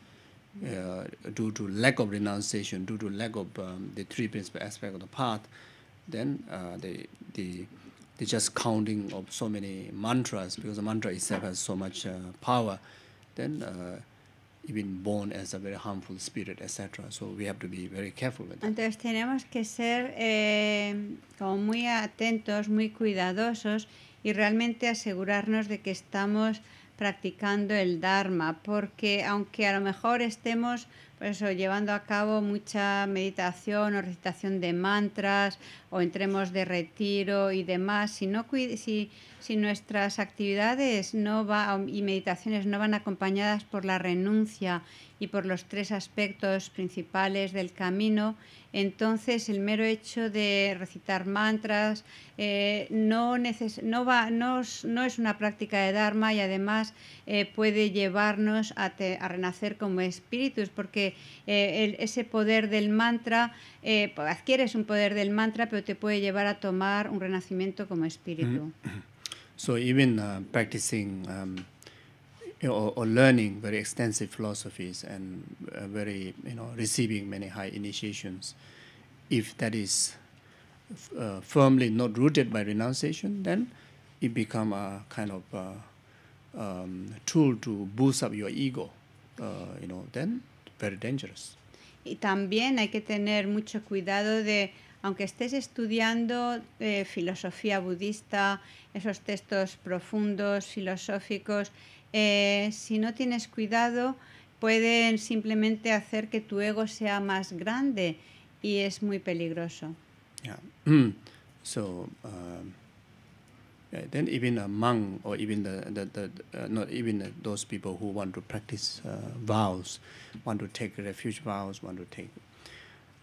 uh, due to lack of renunciation, due to lack of um, the three principal aspects of the path. Then uh, the, the, the just counting of so many mantras, because the mantra itself has so much uh, power, then uh, even born as a very harmful spirit, etcétera. So we have to be very careful with that. Entonces tenemos que ser eh, como muy atentos, muy cuidadosos, y realmente asegurarnos de que estamos practicando el Dharma, porque aunque a lo mejor estemos, por eso, llevando a cabo mucha meditación o recitación de mantras, o entremos de retiro y demás, si no si, si nuestras actividades no va, y meditaciones no van acompañadas por la renuncia y por los tres aspectos principales del camino, entonces el mero hecho de recitar mantras eh, no, neces no, va, no, no es una práctica de Dharma, y además eh, puede llevarnos a, te a renacer como espíritus, porque eh, el, ese poder del mantra, eh, adquieres un poder del mantra, pero te puede llevar a tomar un renacimiento como espíritu. Mm-hmm. So even uh, practicing um, Or, or learning very extensive philosophies and uh, very, you know, receiving many high initiations, if that is uh, firmly not rooted by renunciation, then it become a kind of uh, um, tool to boost up your ego, uh, you know, then very dangerous. Y también hay que tener mucho cuidado de, aunque estés estudiando eh, filosofía budista, esos textos profundos, filosóficos, Eh, si no tienes cuidado, pueden simplemente hacer que tu ego sea más grande y es muy peligroso. Yeah. So uh, then even a monk or even the, the, the uh, not even those people who want to practice uh, vows, want to take refuge vows, want to take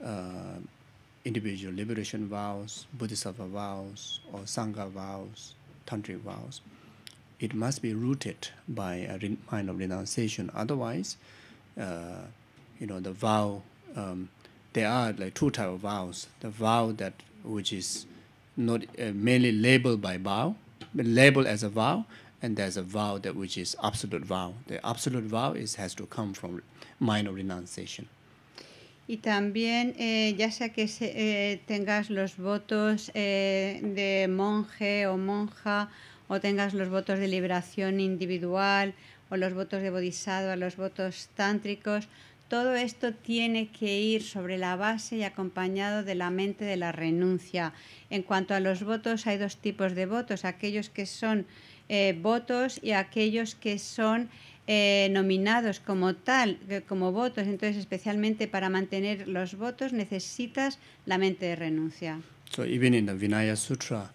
uh, individual liberation vows, bodhisattva vows, or sangha vows, tantric vows, it must be rooted by a mind of renunciation. Otherwise, uh, you know, the vow, um, there are like two types of vows. The vow that which is not uh, mainly labeled by vow, but labeled as a vow, and there's a vow that which is absolute vow. The absolute vow is has to come from mind of renunciation. Y también, eh, ya sea que se, eh, tengas los votos eh, de monje o monja, o tengas los votos de liberación individual, o los votos de bodhisattva, los votos tántricos, todo esto tiene que ir sobre la base y acompañado de la mente de la renuncia. En cuanto a los votos, hay dos tipos de votos, aquellos que son eh, votos y aquellos que son Eh, nominados como tal, como votos. Entonces, especialmente para mantener los votos necesitas la mente de renuncia. So even in the Vinaya Sutra,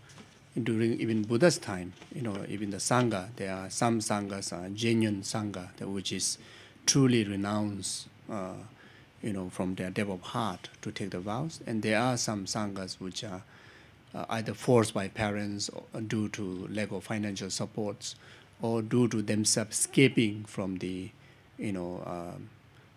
during even Buddha's time, you know, even the sangha, there are some sanghas are genuine sangha, which is truly renounced, uh, you know, from their depth of heart to take the vows, and there are some sanghas which are uh, either forced by parents or due to lack of financial supports, or due to themselves escaping from the, you know, uh,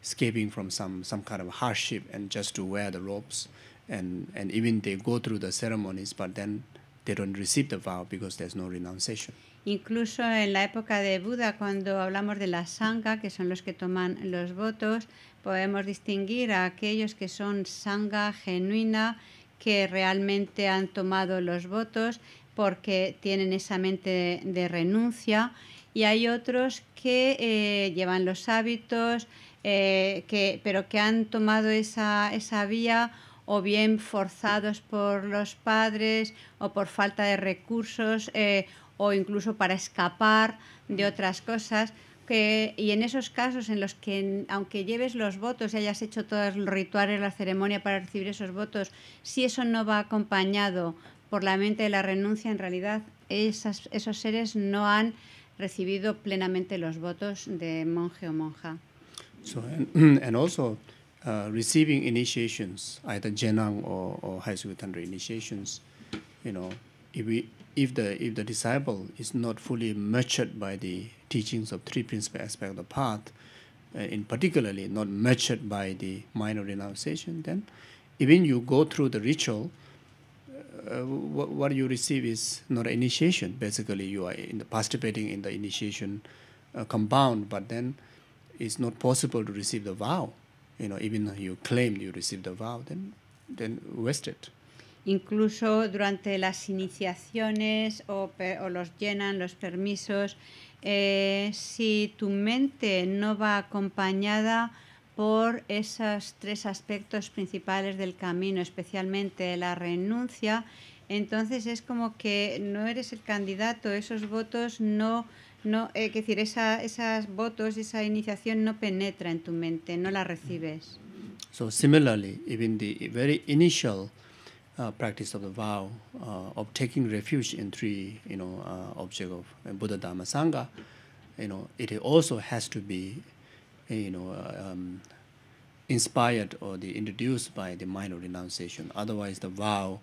escaping from some some kind of hardship and just to wear the robes, and and even they go through the ceremonies, but then they don't receive the vow because there's no renunciation. Incluso en la época de Buda, cuando hablamos de la sangha, que son los que toman los votos, podemos distinguir a aquellos que son sangha genuina, que realmente han tomado los votos, porque tienen esa mente de, de renuncia, y hay otros que eh, llevan los hábitos, eh, que, pero que han tomado esa, esa vía o bien forzados por los padres o por falta de recursos eh, o incluso para escapar de otras cosas. Que, y en esos casos en los que, aunque lleves los votos y hayas hecho todos los rituales, la ceremonia para recibir esos votos, si eso no va acompañado por la mente de la renuncia, en realidad esas, esos seres no han recibido plenamente los votos de monje o monja. So, and, and also uh, receiving initiations, either Jenang or, or High School Tantra initiations, you know, if, we, if, the, if the disciple is not fully nurtured by the teachings of three principal aspects of the path, uh, in particularly not nurtured by the mind of renunciation, then even you go through the ritual, Uh, what, what you receive is not an initiation. Basically, you are in the participating in the initiation uh, compound, but then it's not possible to receive the vow. You know, even if you claim you received the vow, then then wasted. Incluso durante las iniciaciones o, per, o los llenan los permisos, eh, si tu mente no va acompañada por esos tres aspectos principales del camino, especialmente la renuncia, entonces es como que no eres el candidato, esos votos no, no eh, es decir, esa, esas votos, esa iniciación no penetra en tu mente, no la recibes. So similarly, even the very initial uh, practice of the vow, uh, of taking refuge in three, you know, uh, objects of Buddha, Dhamma, Sangha, you know, it also has to be, you know, uh, um, inspired or the introduced by the mind of renunciation. Otherwise, the vow,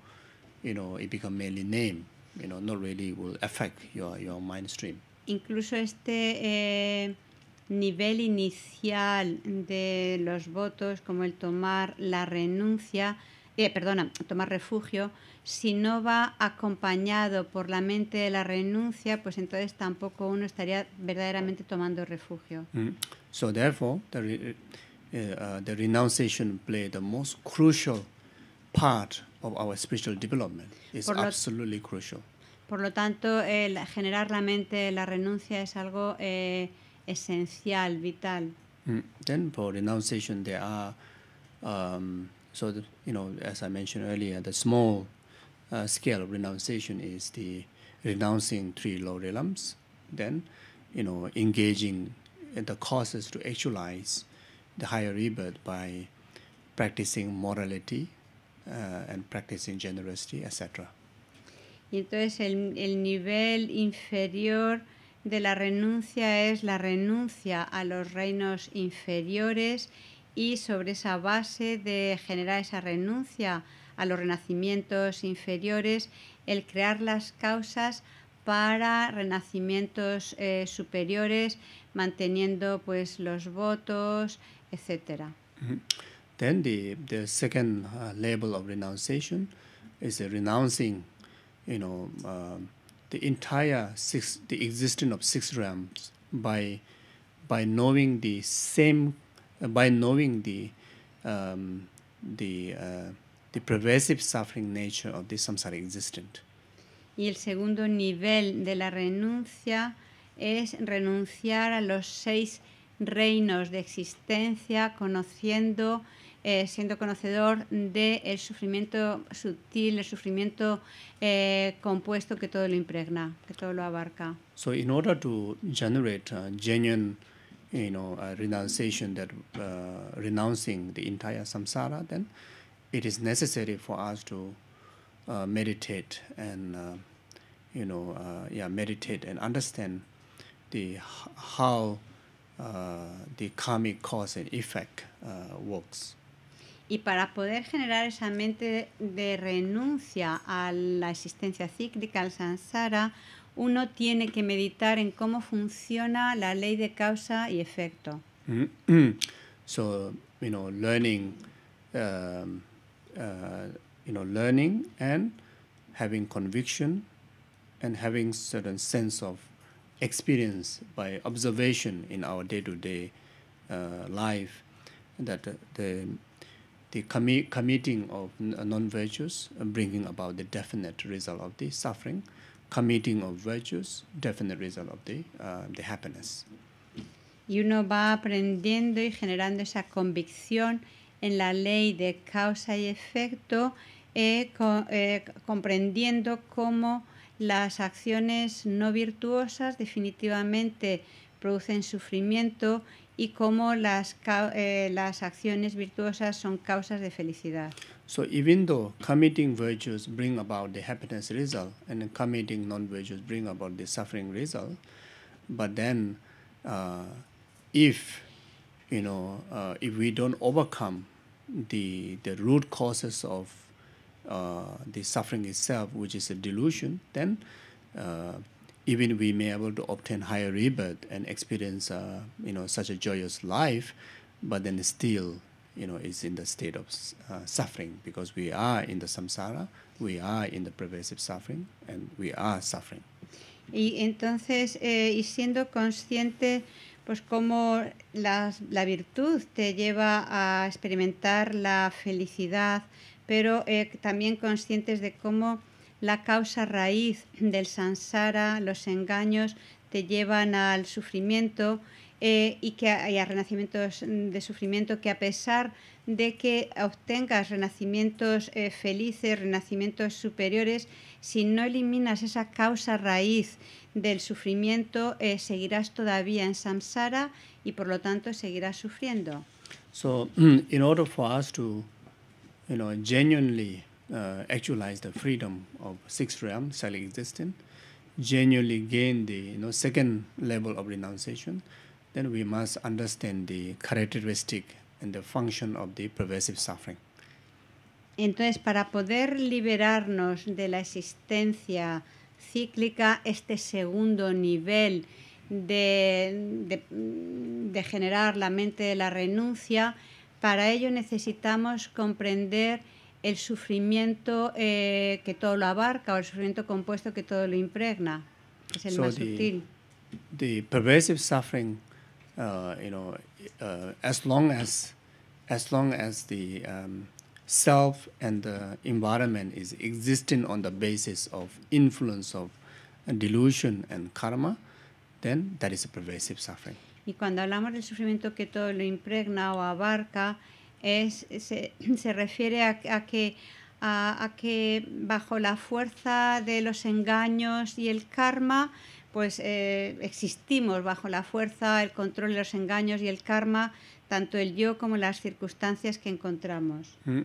you know, it becomes mainly name. You know, not really will affect your your mind stream. Incluso este eh, nivel inicial de los votos, como el tomar la renuncia, eh, perdona, tomar refugio, si no va acompañado por la mente de la renuncia, pues entonces tampoco uno estaría verdaderamente tomando refugio. Mm. So therefore, the, uh, uh, the renunciation plays the most crucial part of our spiritual development. It's por absolutely lo, crucial. Por lo tanto, el generar la mente, la renuncia es algo eh, esencial, vital. Mm. Then for renunciation, there are, um, so the, you know, as I mentioned earlier, the small uh, scale of renunciation is the renouncing three lower realms, then, you know, engaging the causes to actualize the higher rebirth by practicing morality uh, and practicing generosity, etcétera. Y entonces el, el nivel inferior de la renuncia es la renuncia a los reinos inferiores, y sobre esa base de generar esa renuncia a los renacimientos inferiores, el crear las causas para renacimientos eh, superiores, manteniendo pues los votos, etcétera. Mm-hmm. Then the, the second uh, level of renunciation is uh, renouncing, you know, uh, the entire six, the existence of six realms by by knowing the same, uh, by knowing the um, the uh, the pervasive suffering nature of the samsara existent. Y el segundo nivel de la renuncia es renunciar a los seis reinos de existencia, conociendo, eh, siendo conocedor del sufrimiento sutil, el sufrimiento eh, compuesto que todo lo impregna, que todo lo abarca. So, in order to generate a genuine, you know, a renunciation that uh, renouncing the entire samsara, then it is necessary for us to uh, meditate and, uh, you know, uh, yeah, meditate and understand the how. Uh, the karmic cause and effect uh, works. Y para poder generar esa mente de renuncia a la existencia cíclica, al samsara, uno tiene que meditar en cómo funciona la ley de causa y efecto. Mm-hmm. So, you know, learning, um, uh, you know, learning and having conviction and having certain sense of experience by observation in our day-to-day uh, life, that uh, the the commi committing of non-virtues uh, bringing about the definite result of the suffering, committing of virtues definite result of the uh, the happiness. Y uno va aprendiendo y generando esa convicción en la ley de causa y efecto, eh, co eh, comprendiendo cómo las acciones no virtuosas definitivamente producen sufrimiento y cómo las, eh, las acciones virtuosas son causas de felicidad. So even though committing virtues bring about the happiness result and committing non-virtues bring about the suffering result, but then uh, if, you know, uh, if we don't overcome the, the root causes of Uh, the suffering itself, which is a delusion, then uh, even we may be able to obtain higher rebirth and experience, uh, you know, such a joyous life, but then still, you know, is in the state of uh, suffering, because we are in the samsara, we are in the pervasive suffering, and we are suffering. Y entonces, eh, y siendo consciente, pues cómo la, la virtud te lleva a experimentar la felicidad, pero eh, también conscientes de cómo la causa raíz del samsara, los engaños, te llevan al sufrimiento eh, y, que, y a renacimientos de sufrimiento, que a pesar de que obtengas renacimientos eh, felices, renacimientos superiores, si no eliminas esa causa raíz del sufrimiento, eh, seguirás todavía en samsara y por lo tanto seguirás sufriendo. So, in order for us to, you know, genuinely uh, actualize the freedom of six realms, self existent, genuinely gain the, you know, second level of renunciation, then we must understand the characteristic and the function of the pervasive suffering. Entonces, para poder liberarnos de la existencia cíclica, este segundo nivel de, de, de generar la mente de la renuncia, para ello necesitamos comprender el sufrimiento eh, que todo lo abarca, o el sufrimiento compuesto que todo lo impregna, que es el so más the, sutil. The pervasive suffering, uh, you know, uh, as long as, as long as the um, self and the environment is existing on the basis of influence of delusion and karma, then that is a pervasive suffering. Y cuando hablamos del sufrimiento que todo lo impregna o abarca, es, se, se refiere a, a, que, a, a que bajo la fuerza de los engaños y el karma, pues eh, existimos bajo la fuerza, el control, los engaños y el karma, tanto el yo como las circunstancias que encontramos. Hmm.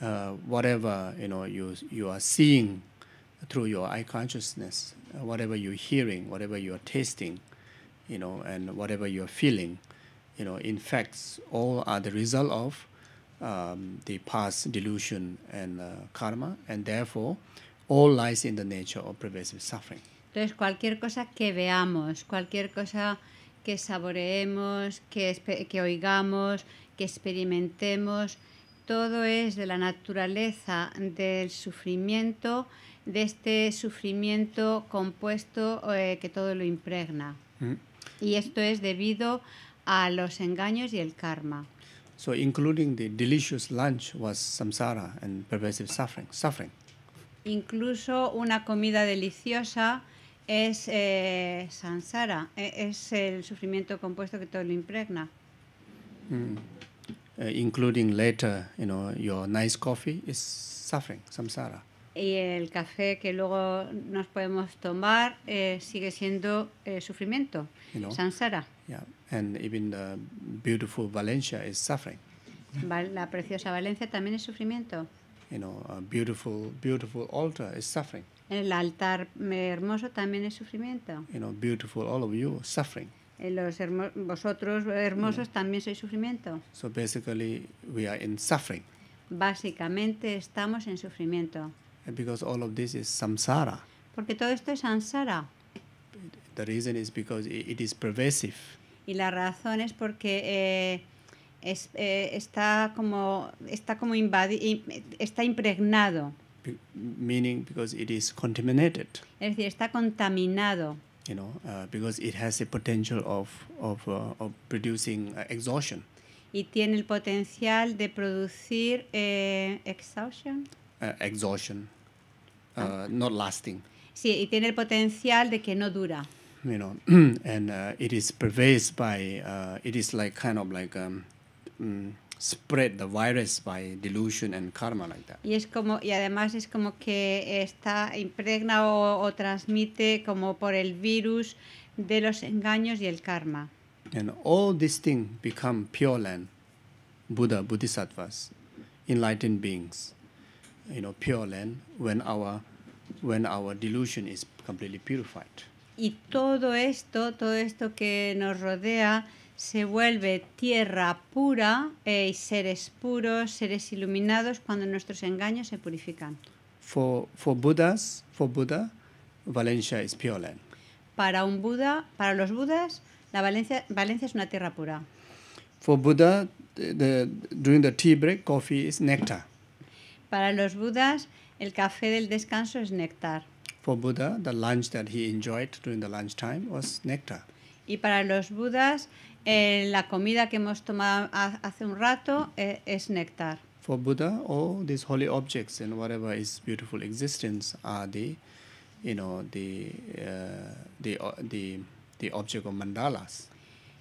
Uh, whatever you know you you are seeing through your eye consciousness, uh, whatever you're hearing, whatever you're tasting, you know, and whatever you're feeling, you know, in fact, all are the result of um, the past delusion and uh, karma, and therefore, all lies in the nature of pervasive suffering. Entonces, cualquier cosa que veamos, cualquier cosa que saboreemos, que, que oigamos, que experimentemos, todo es de la naturaleza del sufrimiento, de este sufrimiento compuesto eh, que todo lo impregna. Mm. Y esto es debido a los engaños y el karma. So, including the delicious lunch was samsara and pervasive suffering. suffering. Incluso una comida deliciosa es eh, samsara, es el sufrimiento compuesto que todo lo impregna. Mm. Uh, including later, you know, your nice coffee is suffering, samsara. Y el café que luego nos podemos tomar eh, sigue siendo eh, sufrimiento, you know? Samsara. Yeah. And even the beautiful Valencia is suffering. La preciosa Valencia también es sufrimiento. You know, a beautiful, beautiful altar is suffering. El altar hermoso también es sufrimiento. You know, beautiful all of you suffering. Los hermo vosotros hermosos yeah. también sois sufrimiento. So basically, we are in suffering. Básicamente estamos en sufrimiento. And because all of this is samsara. Porque todo esto es samsara. The reason is because it is pervasive. Y la razón es porque eh, es, eh, está como está como invadido, está impregnado. Be meaning because it is contaminated. Es decir, está contaminado. You know, uh, because it has a potential of of uh, of producing uh, exhaustion. Y tiene el potencial de producir eh, exhaustion. Uh, exhaustion, uh, not lasting. Sí, y tiene el potencial de que no dura. You know, and uh, it is pervased by. Uh, it is like kind of like um, um, spread the virus by delusion and karma like that. Y es como y además es como que está impregna o, o transmite como por el virus de los engaños y el karma. And all these things become pure land, Buddha, Bodhisattvas, enlightened beings. You know, pure land when our when our delusion is completely purified. Y todo esto, todo esto que nos rodea, se vuelve tierra pura eh, y seres puros, seres iluminados cuando nuestros engaños se purifican. For for Buddhas, for Buddha, Valencia is pure land. Para un Buda, para los Budas, la Valencia Valencia es una tierra pura. For Buddha, the, during the tea break, coffee is nectar. Para los Budas, el café del descanso es néctar. For Buddha, the lunch that he enjoyed during the lunch time was nectar. Y para los Budas, eh, la comida que hemos tomado hace un rato eh, es néctar. For Buddha, all these holy objects and whatever is beautiful existence are the, you know, the uh, the uh, the the object of mandalas.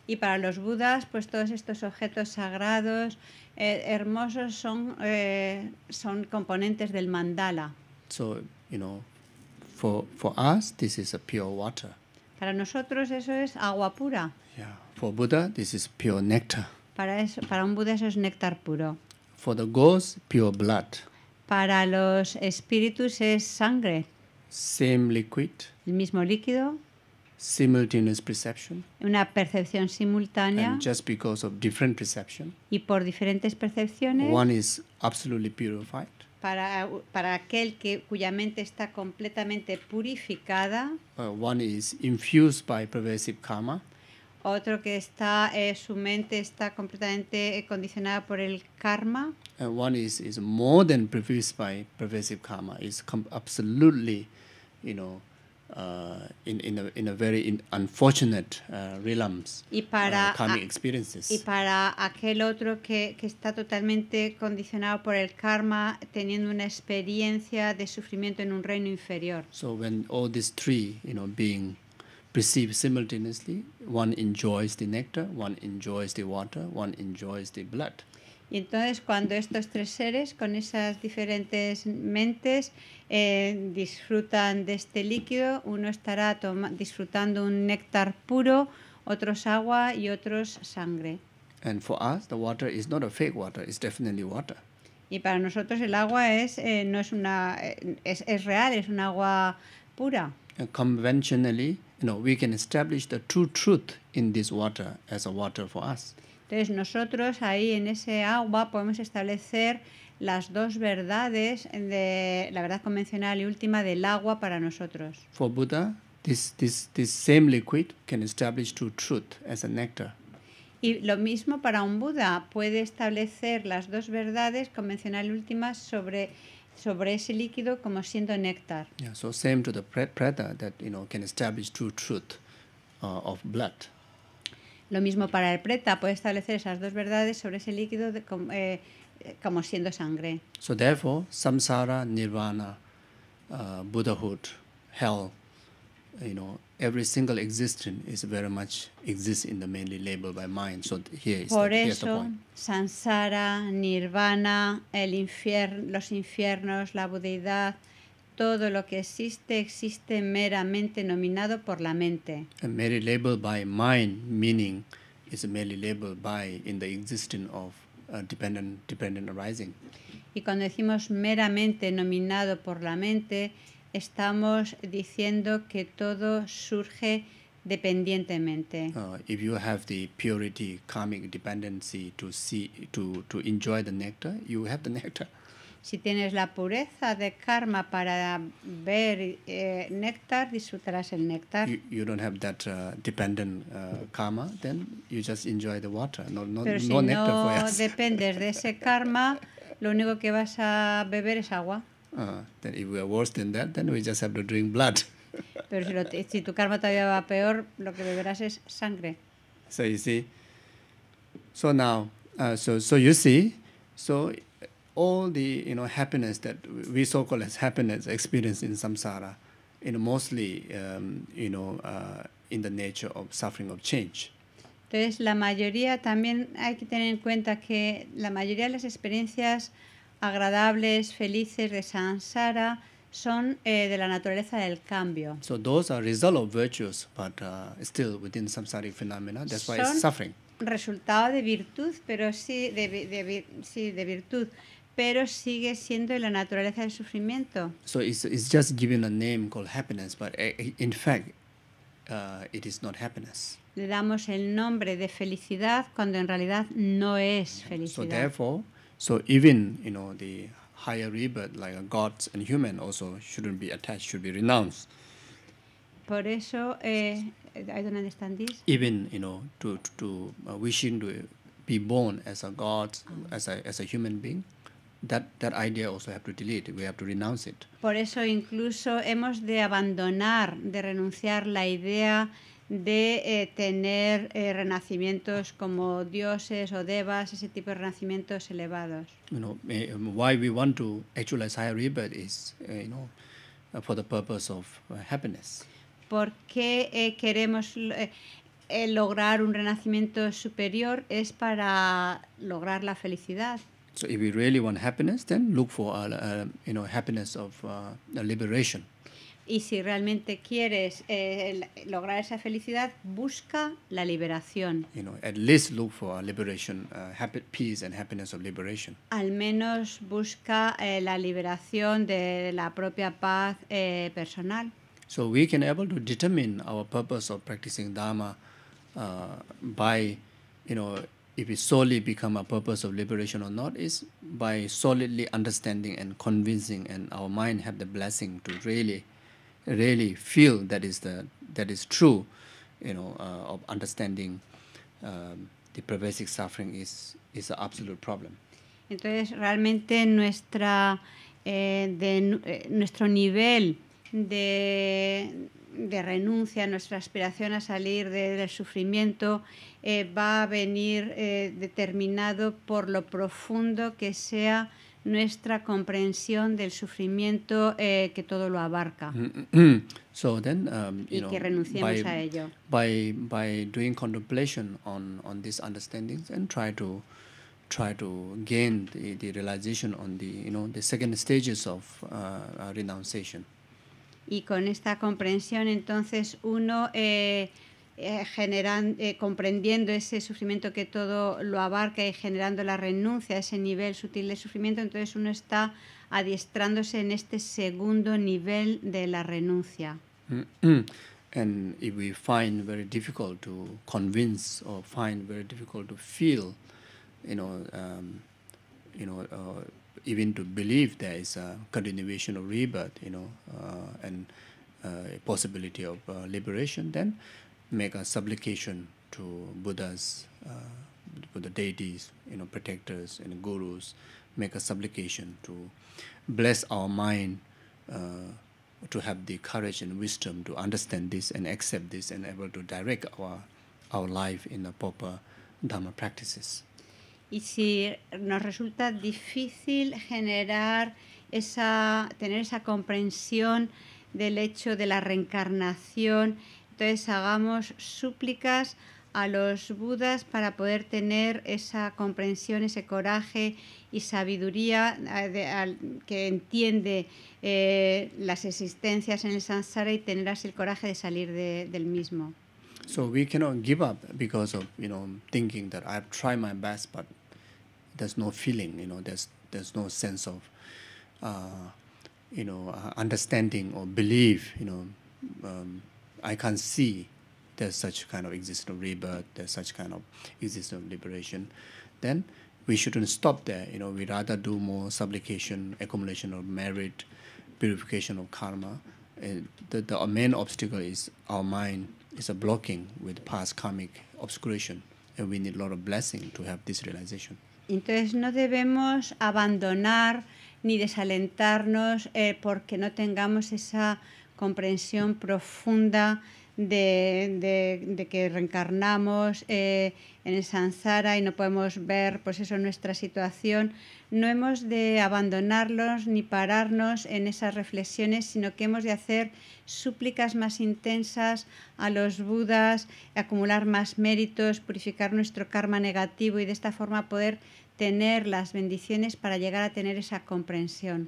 Y para los Budas, pues todos estos objetos sagrados, eh, hermosos, son eh, son componentes del mandala. So, you know, for for us, this is a pure water. Para nosotros eso es agua pura. Yeah. For Buddha, this is pure nectar. Para eso, para un Buda eso es néctar puro. For the ghosts, pure blood. Para los espíritus es sangre. Same liquid. El mismo líquido. Simultaneous perception. Una percepción simultánea. And just because of different perception. Y por diferentes percepciones. One is absolutely purified. Para, para aquel que, cuya mente está completamente purificada. Uh, one is infused by pervasive karma. Otro que está, eh, su mente está completamente condicionada por el karma. And one is, is more than produced by pervasive karma. It's absolutely, you know, uh, in, in, a, in a very in unfortunate uh, realms, y para uh, karmic experiences. Y para aquel otro que, que está totalmente condicionado por el karma, teniendo una experiencia de sufrimiento en un reino inferior. So when all these three, you know, being perceived simultaneously, one enjoys the nectar, one enjoys the water, one enjoys the blood. Y entonces cuando estos tres seres con esas diferentes mentes eh, disfrutan de este líquido, uno estará disfrutando un néctar puro, otros agua y otros sangre. And for us, the water is not a fake water, it's definitely water. Y para nosotros el agua es eh, no es una es, es real, es un agua pura. And conventionally, you know, we can establish the true truth in this water as a water for us. Entonces nosotros ahí en ese agua podemos establecer las dos verdades, de la verdad convencional y última del agua para nosotros. For Buddha, this this this same liquid can establish true truth as a nectar. Y lo mismo para un Buda, puede establecer las dos verdades, convencional y últimas, sobre, sobre ese líquido como siendo néctar. Yeah, so same to the preta that, you know, can establish true truth uh, of blood. Lo mismo para el preta, puede establecer esas dos verdades sobre ese líquido de, com, eh, como siendo sangre. So therefore, samsara, nirvana, uh, Buddhahood, hell, you know, every single existence is very much exists in the mainly labeled by mind. So here is the, here's the point. Por eso, samsara, nirvana, el infierno, los infiernos, la budeidad, todo lo que existe existe meramente nominado por la mente. And merely labeled by mind, meaning is merely labeled by in the existence of uh, dependent dependent arising. Y cuando decimos meramente nominado por la mente, estamos diciendo que todo surge dependientemente. Uh, if you have the purity, karmic dependency to see, to to enjoy the nectar, you have the nectar. Si tienes la pureza de karma para ver eh, néctar, disfrutarás el néctar. You, you don't have that uh, dependent uh, karma, then you just enjoy the water. No, no, Pero si no, no dependes de ese karma, lo único que vas a beber es agua. Uh, then if we are worse than that, then we just have to drink blood. Pero si, lo, si tu karma todavía va peor, lo que beberás es sangre. So you see, so now, uh, so so you see, so all the you know happiness that we so-called as happiness experience in samsara, you know, mostly um, you know uh, in the nature of suffering of change. Entonces la mayoría también hay que tener en cuenta que la mayoría de las experiencias agradables, felices de samsara son eh, de la naturaleza del cambio. So those are result of virtues, but uh, still within samsaric phenomena. That's why it's suffering. Resultado de virtud, pero sí de, de sí de virtud, pero sigue siendo de la naturaleza del sufrimiento. So it's it's just given a name called happiness, but in fact, uh, it is not happiness. Le damos el nombre de felicidad cuando en realidad no es felicidad. So therefore, so even, you know, the higher rebirth, like gods and human, also shouldn't be attached, should be renounced. Por eso, eh, I don't understand this. Even, you know, to to, to uh, wishing to be born as a god, ah. as a as a human being, that that idea also have to delete. We have to renounce it. Por eso, incluso hemos de abandonar, de renunciar la idea de eh, tener eh, renacimientos como dioses o devas, ese tipo de renacimientos elevados. You know, why we want to actualize higher rebirth is, uh, you know, for the purpose of uh, happiness. ¿Por qué eh, queremos eh, lograr un renacimiento superior? Es para lograr la felicidad. So if we really want happiness, then look for, uh, uh, you know, happiness of uh, liberation. Y si realmente quieres eh, lograr esa felicidad, busca la liberación. You know, at least look for liberation, uh, happy, peace and happiness of liberation. Al menos busca eh, la liberación de la propia paz eh, personal. So we can able to determine our purpose of practicing Dharma uh, by, you know, if it solely become a purpose of liberation or not, is by solidly understanding and convincing, and our mind have the blessing to really. really feel that is the that is true, you know, uh, of understanding um, the pervasive suffering is is an absolute problem. Entonces realmente nuestra eh, de, eh, nuestro nivel de de renuncia, nuestra aspiración a salir de, del sufrimiento eh, va a venir eh, determinado por lo profundo que sea nuestra comprensión del sufrimiento eh, que todo lo abarca. So then, um, you y que know, renunciemos by, a ello. By by doing contemplation on on these understandings and try to try to gain the, the realization on the, you know, the second stages of uh, renunciation. Y con esta comprensión, entonces, uno eh, eh, generan, eh, comprendiendo ese sufrimiento que todo lo abarca y generando la renuncia a ese nivel sutil de sufrimiento, entonces uno está adiestrándose en este segundo nivel de la renuncia. Mm-hmm. And if we find very difficult to convince or find very difficult to feel, you know, um, you know, uh, even to believe there is a continuation of rebirth, you know, uh, and uh, a possibility of uh, liberation, then make a supplication to Buddhas, uh, Buddha deities, you know, protectors and gurus. Make a supplication to bless our mind, uh, to have the courage and wisdom to understand this and accept this and able to direct our, our life in the proper Dhamma practices. Y si nos resulta difícil generar esa, tener esa comprensión del hecho de la reencarnación, entonces hagamos súplicas a los Budas para poder tener esa comprensión, ese coraje y sabiduría que entiende eh, las existencias en el samsara y tener así el coraje de salir de, del mismo. So we cannot give up because of, you know, thinking that I've tried my best, but there's no feeling, you know, there's there's no sense of, uh, you know, understanding or belief, you know, um, I can't see. There's such kind of existence of rebirth, there's such kind of existence of liberation, then we shouldn't stop there. You know, we rather do more supplication, accumulation of merit, purification of karma. And the, the main obstacle is our mind is a blocking with past karmic obscuration, and we need a lot of blessing to have this realization. Entonces no debemos abandonar ni desalentarnos eh, porque no tengamos esa comprensión profunda De, de, de que reencarnamos eh, en el samsara y no podemos ver, pues eso, nuestra situación. No hemos de abandonarlos ni pararnos en esas reflexiones, sino que hemos de hacer súplicas más intensas a los Budas, acumular más méritos, purificar nuestro karma negativo y de esta forma poder tener las bendiciones para llegar a tener esa comprensión.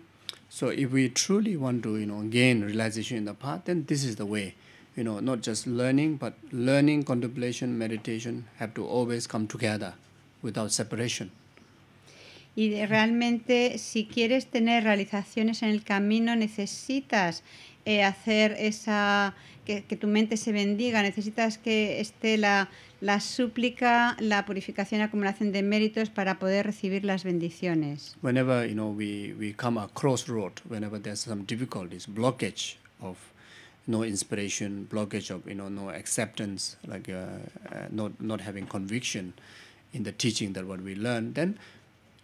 So if we truly want to, you know, gain realization in the path, then this is the way. You know, not just learning, but learning, contemplation, meditation have to always come together without separation. Y realmente, si quieres tener realizaciones en el camino, necesitas eh, hacer esa que, que tu mente se bendiga. Necesitas que esté la, la súplica, la purificación, acumulación de méritos para poder recibir las bendiciones. Whenever, you know, we we come a crossroad, whenever there's some difficulties, blockage of no inspiration, blockage of, you know, no acceptance, like uh, uh, not not having conviction in the teaching that what we learn, then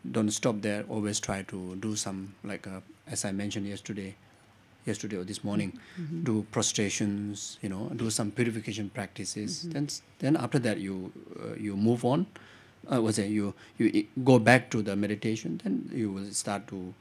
don't stop there. Always try to do some, like uh, as I mentioned yesterday, yesterday or this morning, mm-hmm. do prostrations, you know, do some purification practices. Mm-hmm. Then then after that you uh, you move on. Uh, was it you you go back to the meditation? Then you will start to.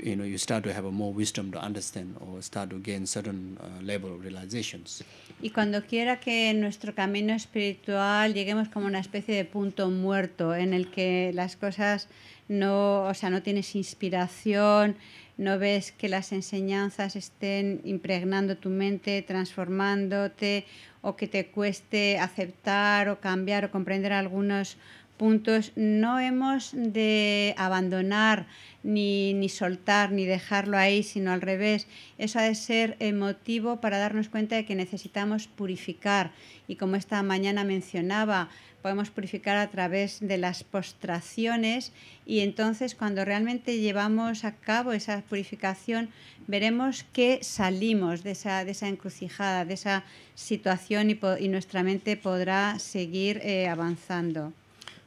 You know, you start to have a more wisdom to understand or start to gain certain uh, level of realizations. Y cuando quiera que en nuestro camino espiritual lleguemos como una especie de punto muerto en el que las cosas no, o sea, no tienes inspiración, no ves que las enseñanzas estén impregnando tu mente, transformándote, o que te cueste aceptar o cambiar o comprender algunos puntos, no hemos de abandonar ni, ni soltar ni dejarlo ahí, sino al revés. Eso ha de ser el motivo para darnos cuenta de que necesitamos purificar, y como esta mañana mencionaba, podemos purificar a través de las postraciones, y entonces cuando realmente llevamos a cabo esa purificación veremos que salimos de esa, de esa encrucijada, de esa situación, y, y nuestra mente podrá seguir eh, avanzando.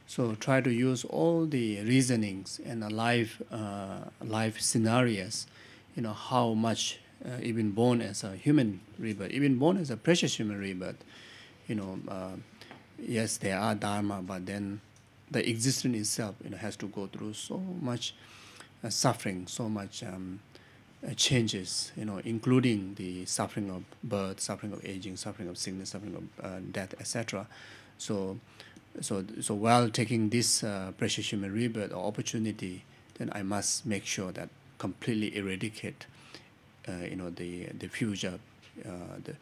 So try to use all the reasonings and the life, uh, life scenarios, you know, how much uh, even born as a human rebirth, even born as a precious human rebirth, you know, uh, yes, there are dharma, but then the existence itself, you know, has to go through so much uh, suffering, so much um, uh, changes, you know, including the suffering of birth, suffering of aging, suffering of sickness, suffering of uh, death, et cetera. So So, so while taking this uh, precious human rebirth or opportunity, then I must make sure that completely eradicate, uh, you know, the the future, uh, the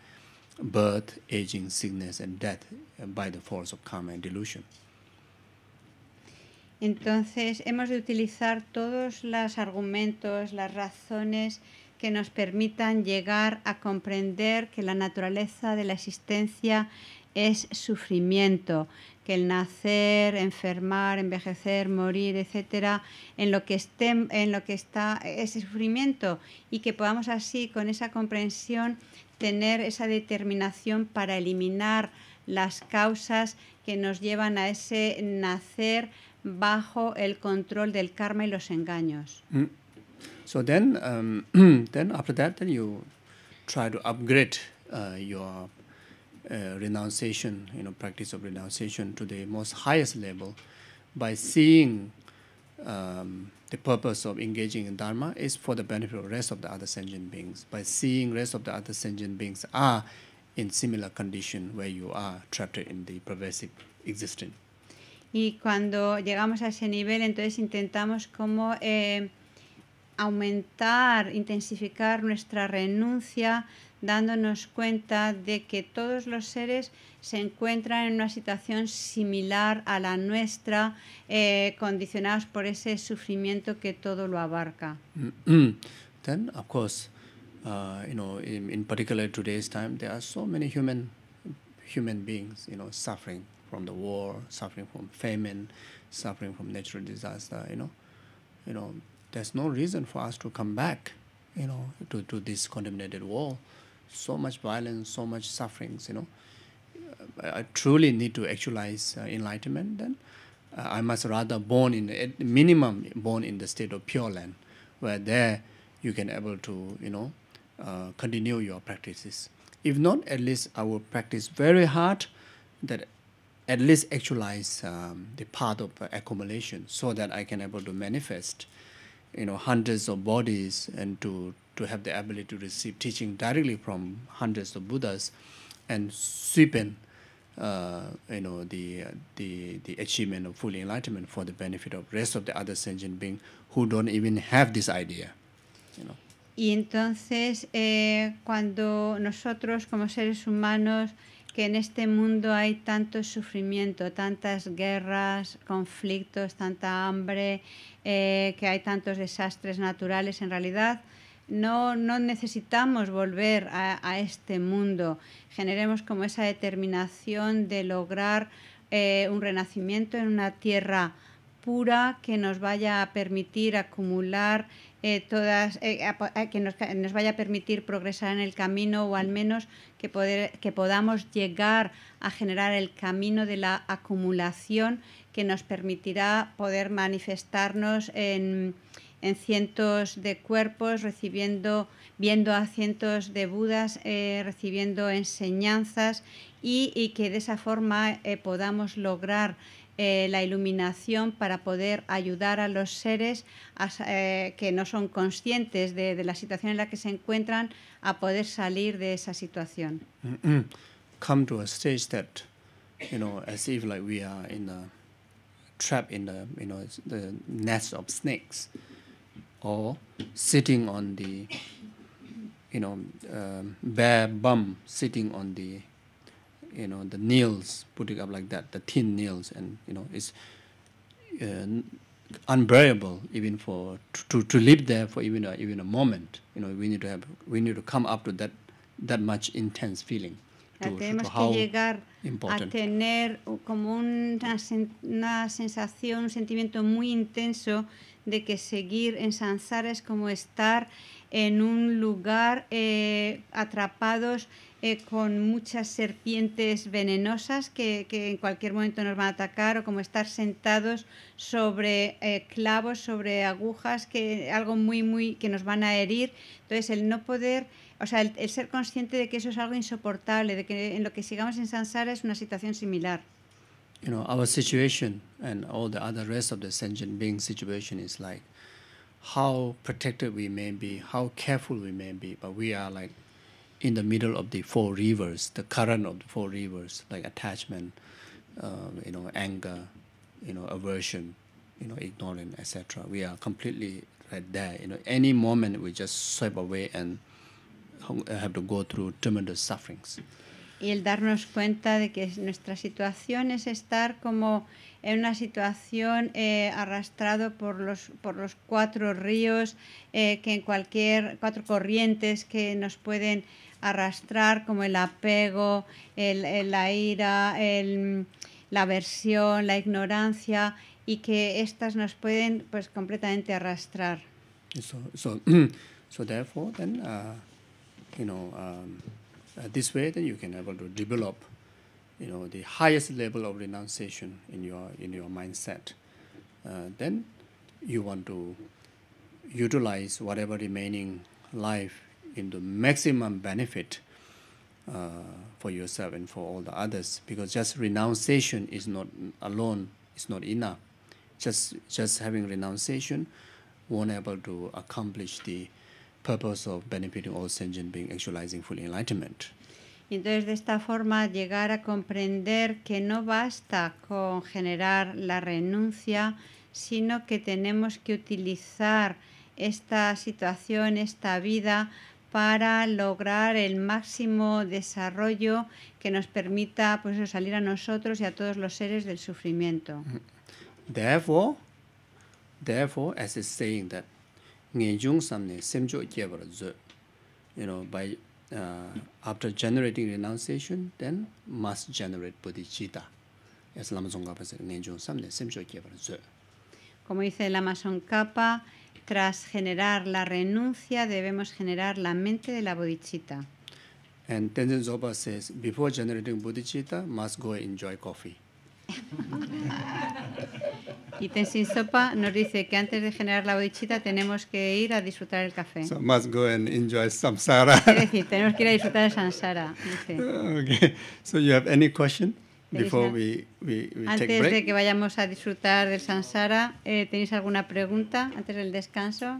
birth, aging, sickness, and death by the force of karma and delusion. Entonces, hemos de utilizar todos los argumentos, las razones que nos permitan llegar a comprender que la naturaleza de la existencia es sufrimiento, que el nacer, enfermar, envejecer, morir, etcétera, en lo que esté, en lo que está ese sufrimiento, y que podamos así, con esa comprensión, tener esa determinación para eliminar las causas que nos llevan a ese nacer bajo el control del karma y los engaños. Mm. So then, um, then after that, then you try to upgrade uh, your uh, renunciation, you know, practice of renunciation to the most highest level by seeing um, the purpose of engaging in Dharma is for the benefit of the rest of the other sentient beings. By seeing rest of the other sentient beings are in similar condition where you are trapped in the pervasive existence. Y cuando llegamos a ese nivel, entonces intentamos como eh, aumentar, intensificar nuestra renuncia, dándonos cuenta de que todos los seres se encuentran en una situación similar a la nuestra, eh, condicionados por ese sufrimiento que todo lo abarca. Mm-hmm. Then, of course, uh, you know, in, in particular today's time, there are so many human human beings, you know, suffering from the war, suffering from famine, suffering from natural disaster, you know, you know, there's no reason for us to come back, you know, to, to this contaminated world. So much violence, so much sufferings, you know. I, I truly need to actualize uh, enlightenment, then uh, I must rather born in, at minimum, born in the state of Pure Land, where there you can able to, you know, uh, continue your practices. If not, at least I will practice very hard that at least actualize um, the path of uh, accumulation, so that I can able to manifest, you know, hundreds of bodies, and to, to have the ability to receive teaching directly from hundreds of Buddhas, and sweepen, uh, you know, the, the, the achievement of full enlightenment for the benefit of rest of the other sentient beings who don't even have this idea, you know. Y entonces, eh, cuando nosotros como seres humanos, que en este mundo hay tanto sufrimiento, tantas guerras, conflictos, tanta hambre, eh, que hay tantos desastres naturales, en realidad no, no necesitamos volver a, a este mundo. Generemos como esa determinación de lograr eh, un renacimiento en una tierra pura que nos vaya a permitir acumular Eh, todas, eh, a, a, que nos, nos vaya a permitir progresar en el camino, o al menos que, poder, que podamos llegar a generar el camino de la acumulación que nos permitirá poder manifestarnos en, en cientos de cuerpos, recibiendo, viendo a cientos de Budas, eh, recibiendo enseñanzas, y, y que de esa forma eh, podamos lograr Eh, la iluminación para poder ayudar a los seres a, eh, que no son conscientes de, de la situación en la que se encuentran, a poder salir de esa situación. Mm-hmm. Come to a stage that, you know, as if like we are in a trap in the, you know, the nest of snakes, or sitting on the, you know, um, bare bum, sitting on the, you know, the nails, putting up like that, the thin nails, and, you know, it's uh, unbearable even for to to live there for even a, even a moment. You know, we need to have we need to come up to that that much intense feeling. To, tenemos to how que llegar important. A tener como una, sen una sensación, un sentimiento muy intenso de que seguir en samsara es como estar en un lugar eh, atrapados eh, con muchas serpientes venenosas que, que en cualquier momento nos van a atacar, o como estar sentados sobre eh, clavos, sobre agujas, que algo muy, muy que nos van a herir. Entonces, el no poder, o sea, el, el ser consciente de que eso es algo insoportable, de que en lo que sigamos en samsara es una situación similar. You know, our situation and all the other rest of the sentient being situation is like how protected we may be, how careful we may be, but we are like in the middle of the four rivers, the current of the four rivers, like attachment, um, you know, anger, you know, aversion, you know, ignorance, et cetera. We are completely right there. You know, any moment we just swipe away and have to go through tremendous sufferings. Y el darnos cuenta de que nuestra situación es estar como en una situación eh, arrastrado por los, por los cuatro ríos, eh, que en cualquier, cuatro corrientes que nos pueden arrastrar, como el apego, el, el, la ira, el, la aversión, la ignorancia, y que estas nos pueden pues completamente arrastrar. So, so, so therefore, then, uh, you know, um, Uh, this way, then you can able to develop, you know, the highest level of renunciation in your in your mindset. Uh, then you want to utilize whatever remaining life into maximum benefit uh, for yourself and for all the others. Because just renunciation is not alone; it's not enough. Just just having renunciation won't able to accomplish the purpose of benefiting all sentient being, actualizing full enlightenment. Y entonces de esta forma llegar a comprender que no basta con generar la renuncia, sino que tenemos que utilizar esta situación, esta vida, para lograr el máximo desarrollo que nos permita pues salir a nosotros y a todos los seres del sufrimiento. Therefore, therefore, as it's saying that, you know, by uh, after generating renunciation, then must generate bodhicitta. As Lama Tsongkhapa said, como dice Lama Tsongkhapa, tras generar la renuncia debemos generar la mente de la bodhicitta. And Tenzin Zopa says, before generating bodhicitta, must go enjoy coffee. Y Tenzin Zopa nos dice que antes de generar la bodhicitta tenemos que ir a disfrutar el café. So must go and enjoy samsara. Quiere decir, tenemos que ir a disfrutar el samsara. Dice. Okay. So you have any question before we, we, we antes take break? De que vayamos a disfrutar del samsara, eh, ¿tenéis alguna pregunta antes del descanso?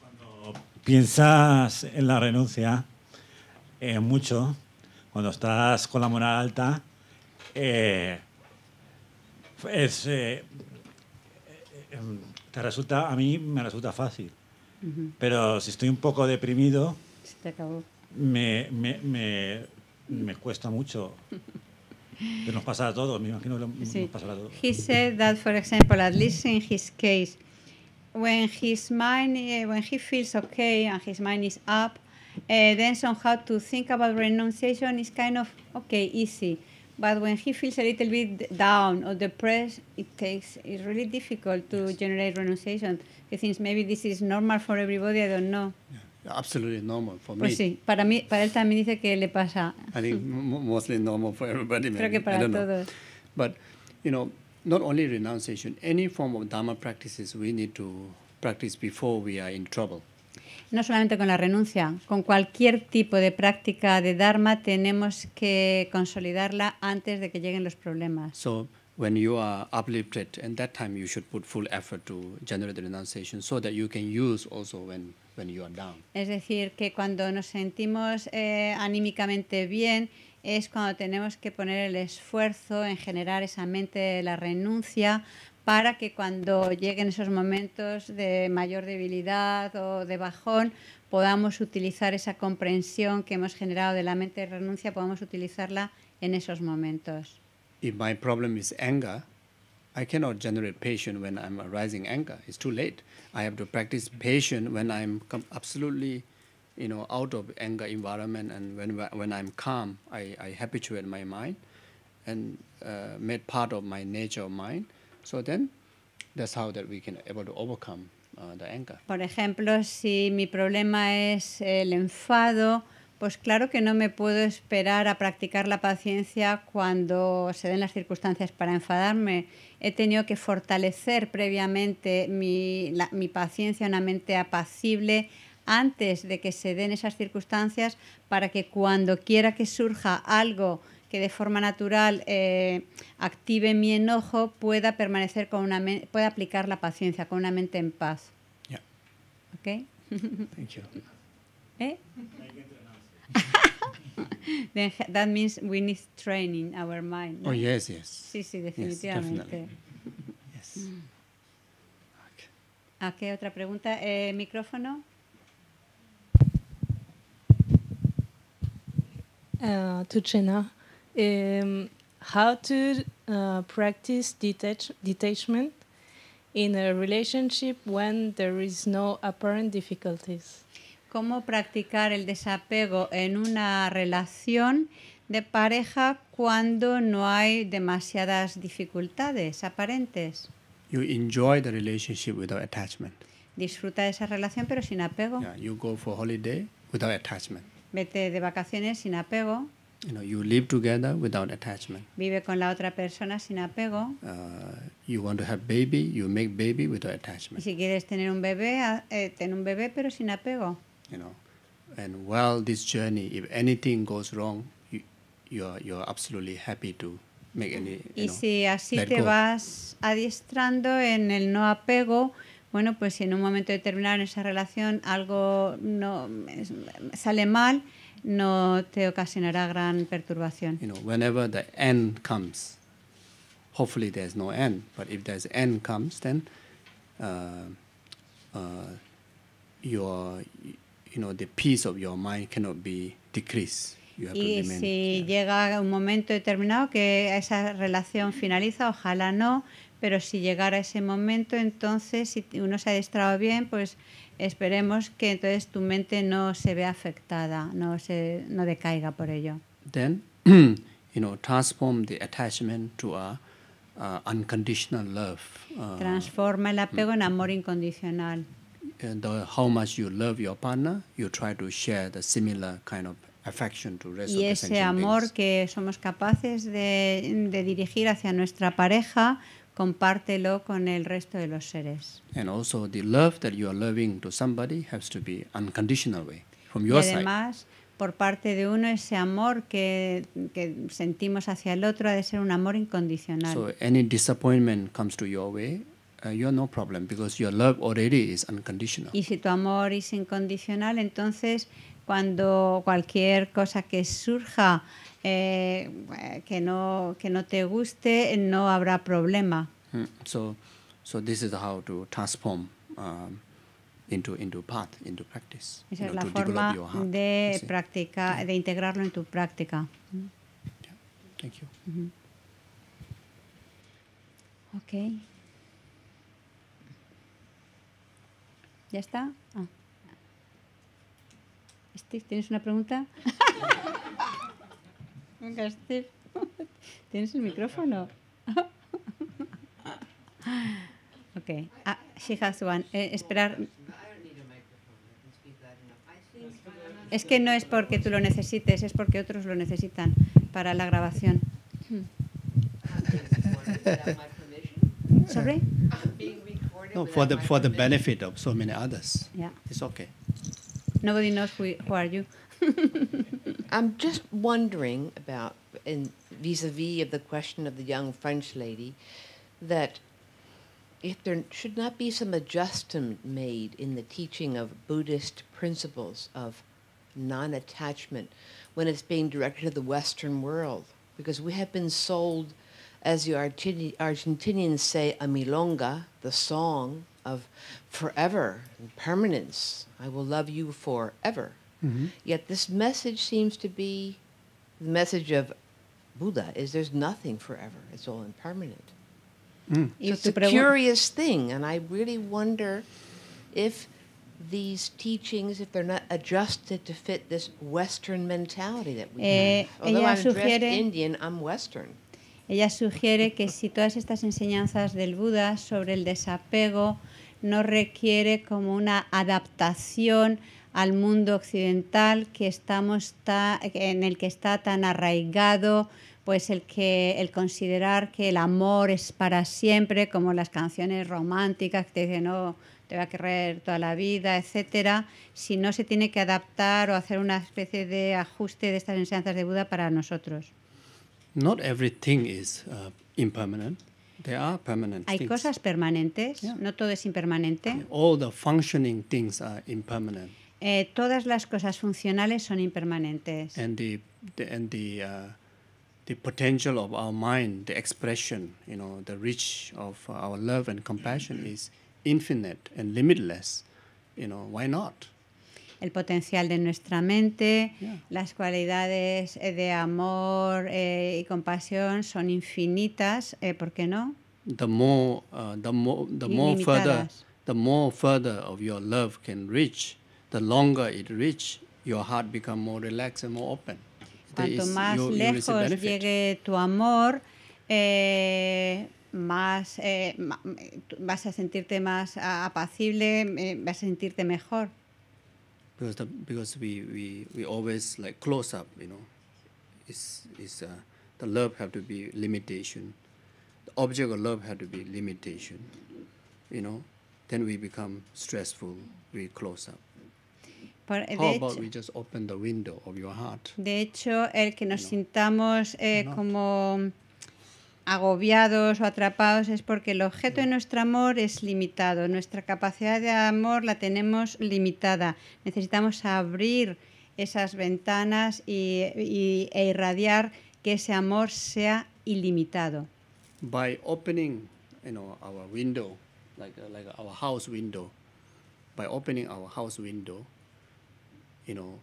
Cuando piensas en la renuncia, eh, mucho, cuando estás con la moral alta, Eh, es, eh, te resulta, a mí me resulta fácil, uh-huh. Pero si estoy un poco deprimido, se te acabó. Me, me, me, me cuesta mucho. Pero nos pasa a todos, me imagino que sí. Nos pasa a todos. He said that, for example, at least in his case, when his mind, when he feels okay and his mind is up, uh, then somehow to think about renunciation is kind of okay, easy. But when he feels a little bit down or depressed, it takes, it's really difficult to yes. generate renunciation. He thinks maybe this is normal for everybody, I don't know. Yeah, absolutely normal for me. Pues sí, para mí, para él también dice que le pasa. I think mostly normal for everybody, maybe. Creo que para I don't todos. Know. But, you know, not only renunciation, any form of Dharma practices we need to practice before we are in trouble. No solamente con la renuncia, con cualquier tipo de práctica de Dharma tenemos que consolidarla antes de que lleguen los problemas. So, when you are uplifted, and that time you should put full effort to generate the renunciation, so that you can use also when when you are down. Es decir, que cuando nos sentimos eh, anímicamente bien es cuando tenemos que poner el esfuerzo en generar esa mente de la renuncia, para que cuando lleguen esos momentos de mayor debilidad o de bajón, podamos utilizar esa comprensión que hemos generado de la mente de renuncia, podamos utilizarla en esos momentos. If my problem is anger, I cannot generate patience when I'm arising anger. It's too late. I have to practice patience when I'm absolutely, you know, out of anger environment, and when when I'm calm, I, I habituate my mind and uh, made part of my nature of mind. So then, that's how that we can able to overcome uh, the anger. Por ejemplo, si mi problema es el enfado, pues claro que no me puedo esperar a practicar la paciencia cuando se den las circunstancias para enfadarme. He tenido que fortalecer previamente mi, la, mi paciencia, una mente apacible, antes de que se den esas circunstancias, para que cuando quiera que surja algo que de forma natural eh, active mi enojo, pueda permanecer con una mente, pueda aplicar la paciencia con una mente en paz. Yeah. ¿Ok? Thank you. ¿Eh? Hay que entrenarse. Then that means we need training our mind. No? Oh, yes, yes. Sí, sí, definitivamente. Yes, yes. Okay. Okay, otra pregunta. Eh, micrófono. Uh, to Chena, um, how to uh, practice detach detachment in a relationship when there is no apparent difficulties? ¿Cómo practicar el desapego en una relación de pareja cuando no hay demasiadas dificultades aparentes? You enjoy the relationship without attachment. Disfruta de esa relación pero sin apego. Yeah, you go for holiday without attachment. Vete de vacaciones sin apego. You know, you live together without attachment. Vive con la otra persona sin apego. Uh, you want to have baby, you make baby without attachment. Y si quieres tener un bebé, eh, ten un bebé pero sin apego. You know, and while this journey, if anything goes wrong, you, you're you're absolutely happy to make any. You y know, si así te go. vas adiestrando en el no apego. Bueno, pues si en un momento determinado en esa relación algo no sale mal, no te ocasionará gran perturbación. You know, whenever the end comes, hopefully there's no end. But if there's end comes, then uh, uh, your, you know, the peace of your mind cannot be decreased. You have y to remain, si yeah. llega un momento determinado que esa relación finaliza, ojalá no. Pero si llegara ese momento, entonces, si uno se ha distraído bien, pues esperemos que entonces tu mente no se vea afectada, no se no decaiga por ello. Then, you know, transform the attachment to a uh, unconditional love. Uh, Transforma el apego en amor incondicional. And the, how much you love your partner, you try to share the similar kind of affection to rest of the sentient beings. Y ese amor que somos capaces de, de dirigir hacia nuestra pareja, compártelo con el resto de los seres. And also the love that you are loving to somebody has to be unconditional way from your side. Y además, por parte de uno ese amor que que sentimos hacia el otro ha de ser un amor incondicional. So any disappointment comes to your way, uh, you're no problem because your love already is unconditional. Y si tu amor es incondicional, entonces cuando cualquier cosa que surja eh, que no que no te guste no habrá problema. Mm. So, so this is how to transform um, into into path into practice. Esa you es know, la forma heart, de practicar, de integrarlo en tu práctica. Mm. Yeah. Thank you. Mm-hmm. Okay. Ya está. Ah. Steve, ¿tienes una pregunta? Venga, Steve. ¿Tienes el micrófono? Ok. Ah, she has one. Eh, esperar. Es que no es porque tú lo necesites, es porque otros lo necesitan para la grabación. Sorry? No, for the, for the benefit of so many others. Yeah. It's okay. Nobody knows who, who are you. I'm just wondering about, in vis-a-vis of the question of the young French lady, that if there should not be some adjustment made in the teaching of Buddhist principles of non-attachment when it's being directed to the Western world. Because we have been sold, as the Argentinians say, a milonga, the song, of forever and permanence. I will love you forever. Mm-hmm. Yet this message seems to be the message of Buddha, is there's nothing forever. It's all impermanent. Mm. So it's a curious thing, and I really wonder if these teachings, if they're not adjusted to fit this Western mentality that we eh, have. Although I'm dressed Indian, I'm Western. Ella sugiere que si todas estas enseñanzas del Buda sobre el desapego no requiere como una adaptación al mundo occidental que estamos ta, en el que está tan arraigado, pues el que el considerar que el amor es para siempre, como las canciones románticas que te dicen no te va a querer toda la vida, etcétera, si no se tiene que adaptar o hacer una especie de ajuste de estas enseñanzas de Buda para nosotros. Not everything is uh, impermanent. There are permanent Hay things. Cosas permanentes, yeah. No todo es impermanente. All the functioning things are impermanent. Eh, todas las cosas funcionales son impermanentes. And the, the, and the, uh, the potential of our mind, the expression, you know, the reach of our love and compassion is infinite and limitless. You know, why not? El potencial de nuestra mente, yeah. las cualidades de amor eh, y compasión son infinitas, eh, ¿por qué no? The more, uh, the more, the more further, the more further of your love can reach. The longer it reaches, your heart becomes more relaxed and more open. Cuanto is, más you, lejos you llegue tu amor, eh, más eh, ma, vas a sentirte más apacible, eh, vas a sentirte mejor. Because the, because we we we always like close up, you know, is is uh, the love have to be limitation, the object of love have to be limitation, you know, then we become stressful, we close up. Por, de, hecho, de hecho, el que nos sintamos eh, como agobiados o atrapados es porque el objeto de nuestro amor es limitado. Nuestra capacidad de amor la tenemos limitada. Necesitamos abrir esas ventanas y, y, e irradiar que ese amor sea ilimitado. By opening, you know, our window, like, like our house window, by opening our house window, you know,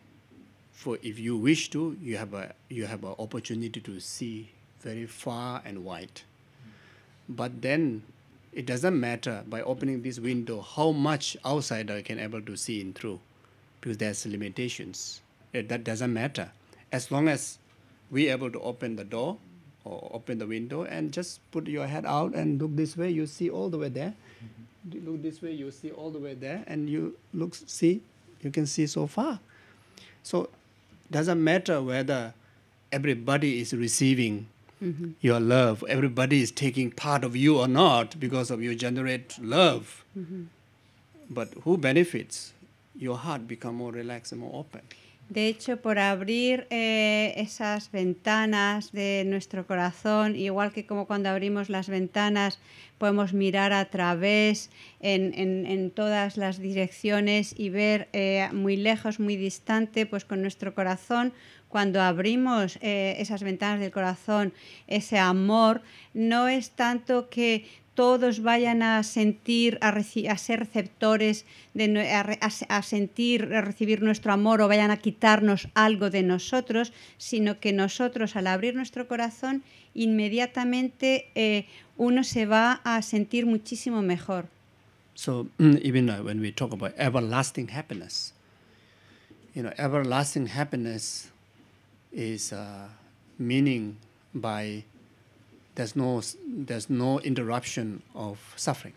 for if you wish to, you have a you have an opportunity to see very far and wide. But then, it doesn't matter by opening this window how much outsider can able to see in through, because there's limitations. It, that doesn't matter as long as we able to open the door or open the window and just put your head out and look this way, you see all the way there. Mm-hmm. Look this way, you see all the way there, and you look see you can see so far. So it doesn't matter whether everybody is receiving mm-hmm. your love, everybody is taking part of you or not, because of you generate love. Mm-hmm. But who benefits? Your heart becomes more relaxed and more open. De hecho, por abrir eh, esas ventanas de nuestro corazón, igual que como cuando abrimos las ventanas podemos mirar a través en, en, en todas las direcciones y ver eh, muy lejos, muy distante, pues con nuestro corazón, cuando abrimos eh, esas ventanas del corazón, ese amor, no es tanto que todos vayan a sentir, a, a ser receptores, de, a, re a sentir, a recibir nuestro amor o vayan a quitarnos algo de nosotros, sino que nosotros al abrir nuestro corazón, inmediatamente eh, uno se va a sentir muchísimo mejor. So, even uh, when we talk about everlasting happiness, you know, everlasting happiness is uh, meaning by There's no, there's no interruption of suffering.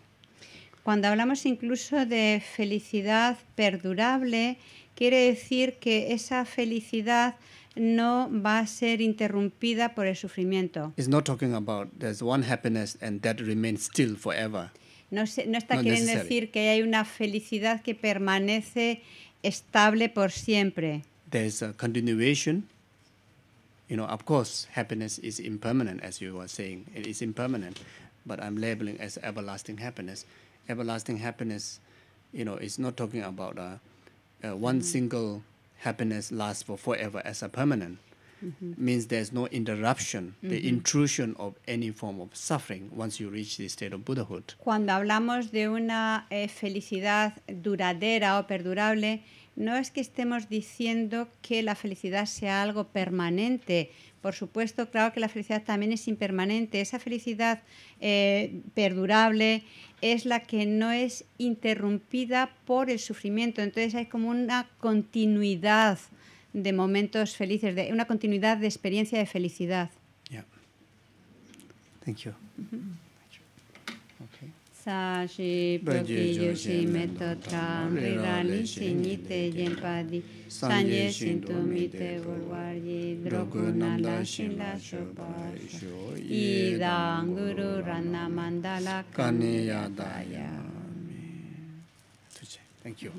Cuando hablamos incluso de felicidad perdurable, quiere decir que esa felicidad no va a ser interrumpida por el sufrimiento. It's not talking about there's one happiness and that remains still forever. No, se, no está queriendo decir que hay una felicidad que permanece estable por siempre. There's a continuation. You know, of course, happiness is impermanent, as you were saying. It is impermanent, but I'm labeling as everlasting happiness. Everlasting happiness, you know, it's not talking about a, a one mm-hmm. single happiness lasts for forever as a permanent. Mm-hmm. Means there's no interruption, mm-hmm. the intrusion of any form of suffering once you reach the state of Buddhahood. Cuando hablamos de una eh, felicidad duradera o perdurable, no es que estemos diciendo que la felicidad sea algo permanente. Por supuesto, claro que la felicidad también es impermanente. Esa felicidad eh, perdurable es la que no es interrumpida por el sufrimiento. Entonces hay como una continuidad de momentos felices, de una continuidad de experiencia de felicidad. Yeah. Thank you. Mm-hmm. Sashi Proki Yushi Metotram Rirani Shinite Yenpadi Sanye Sintumite Volvarji Drogunanda Shinla Shobasho Idam Guru Rana Mandala Kaneyadaya. Thank you.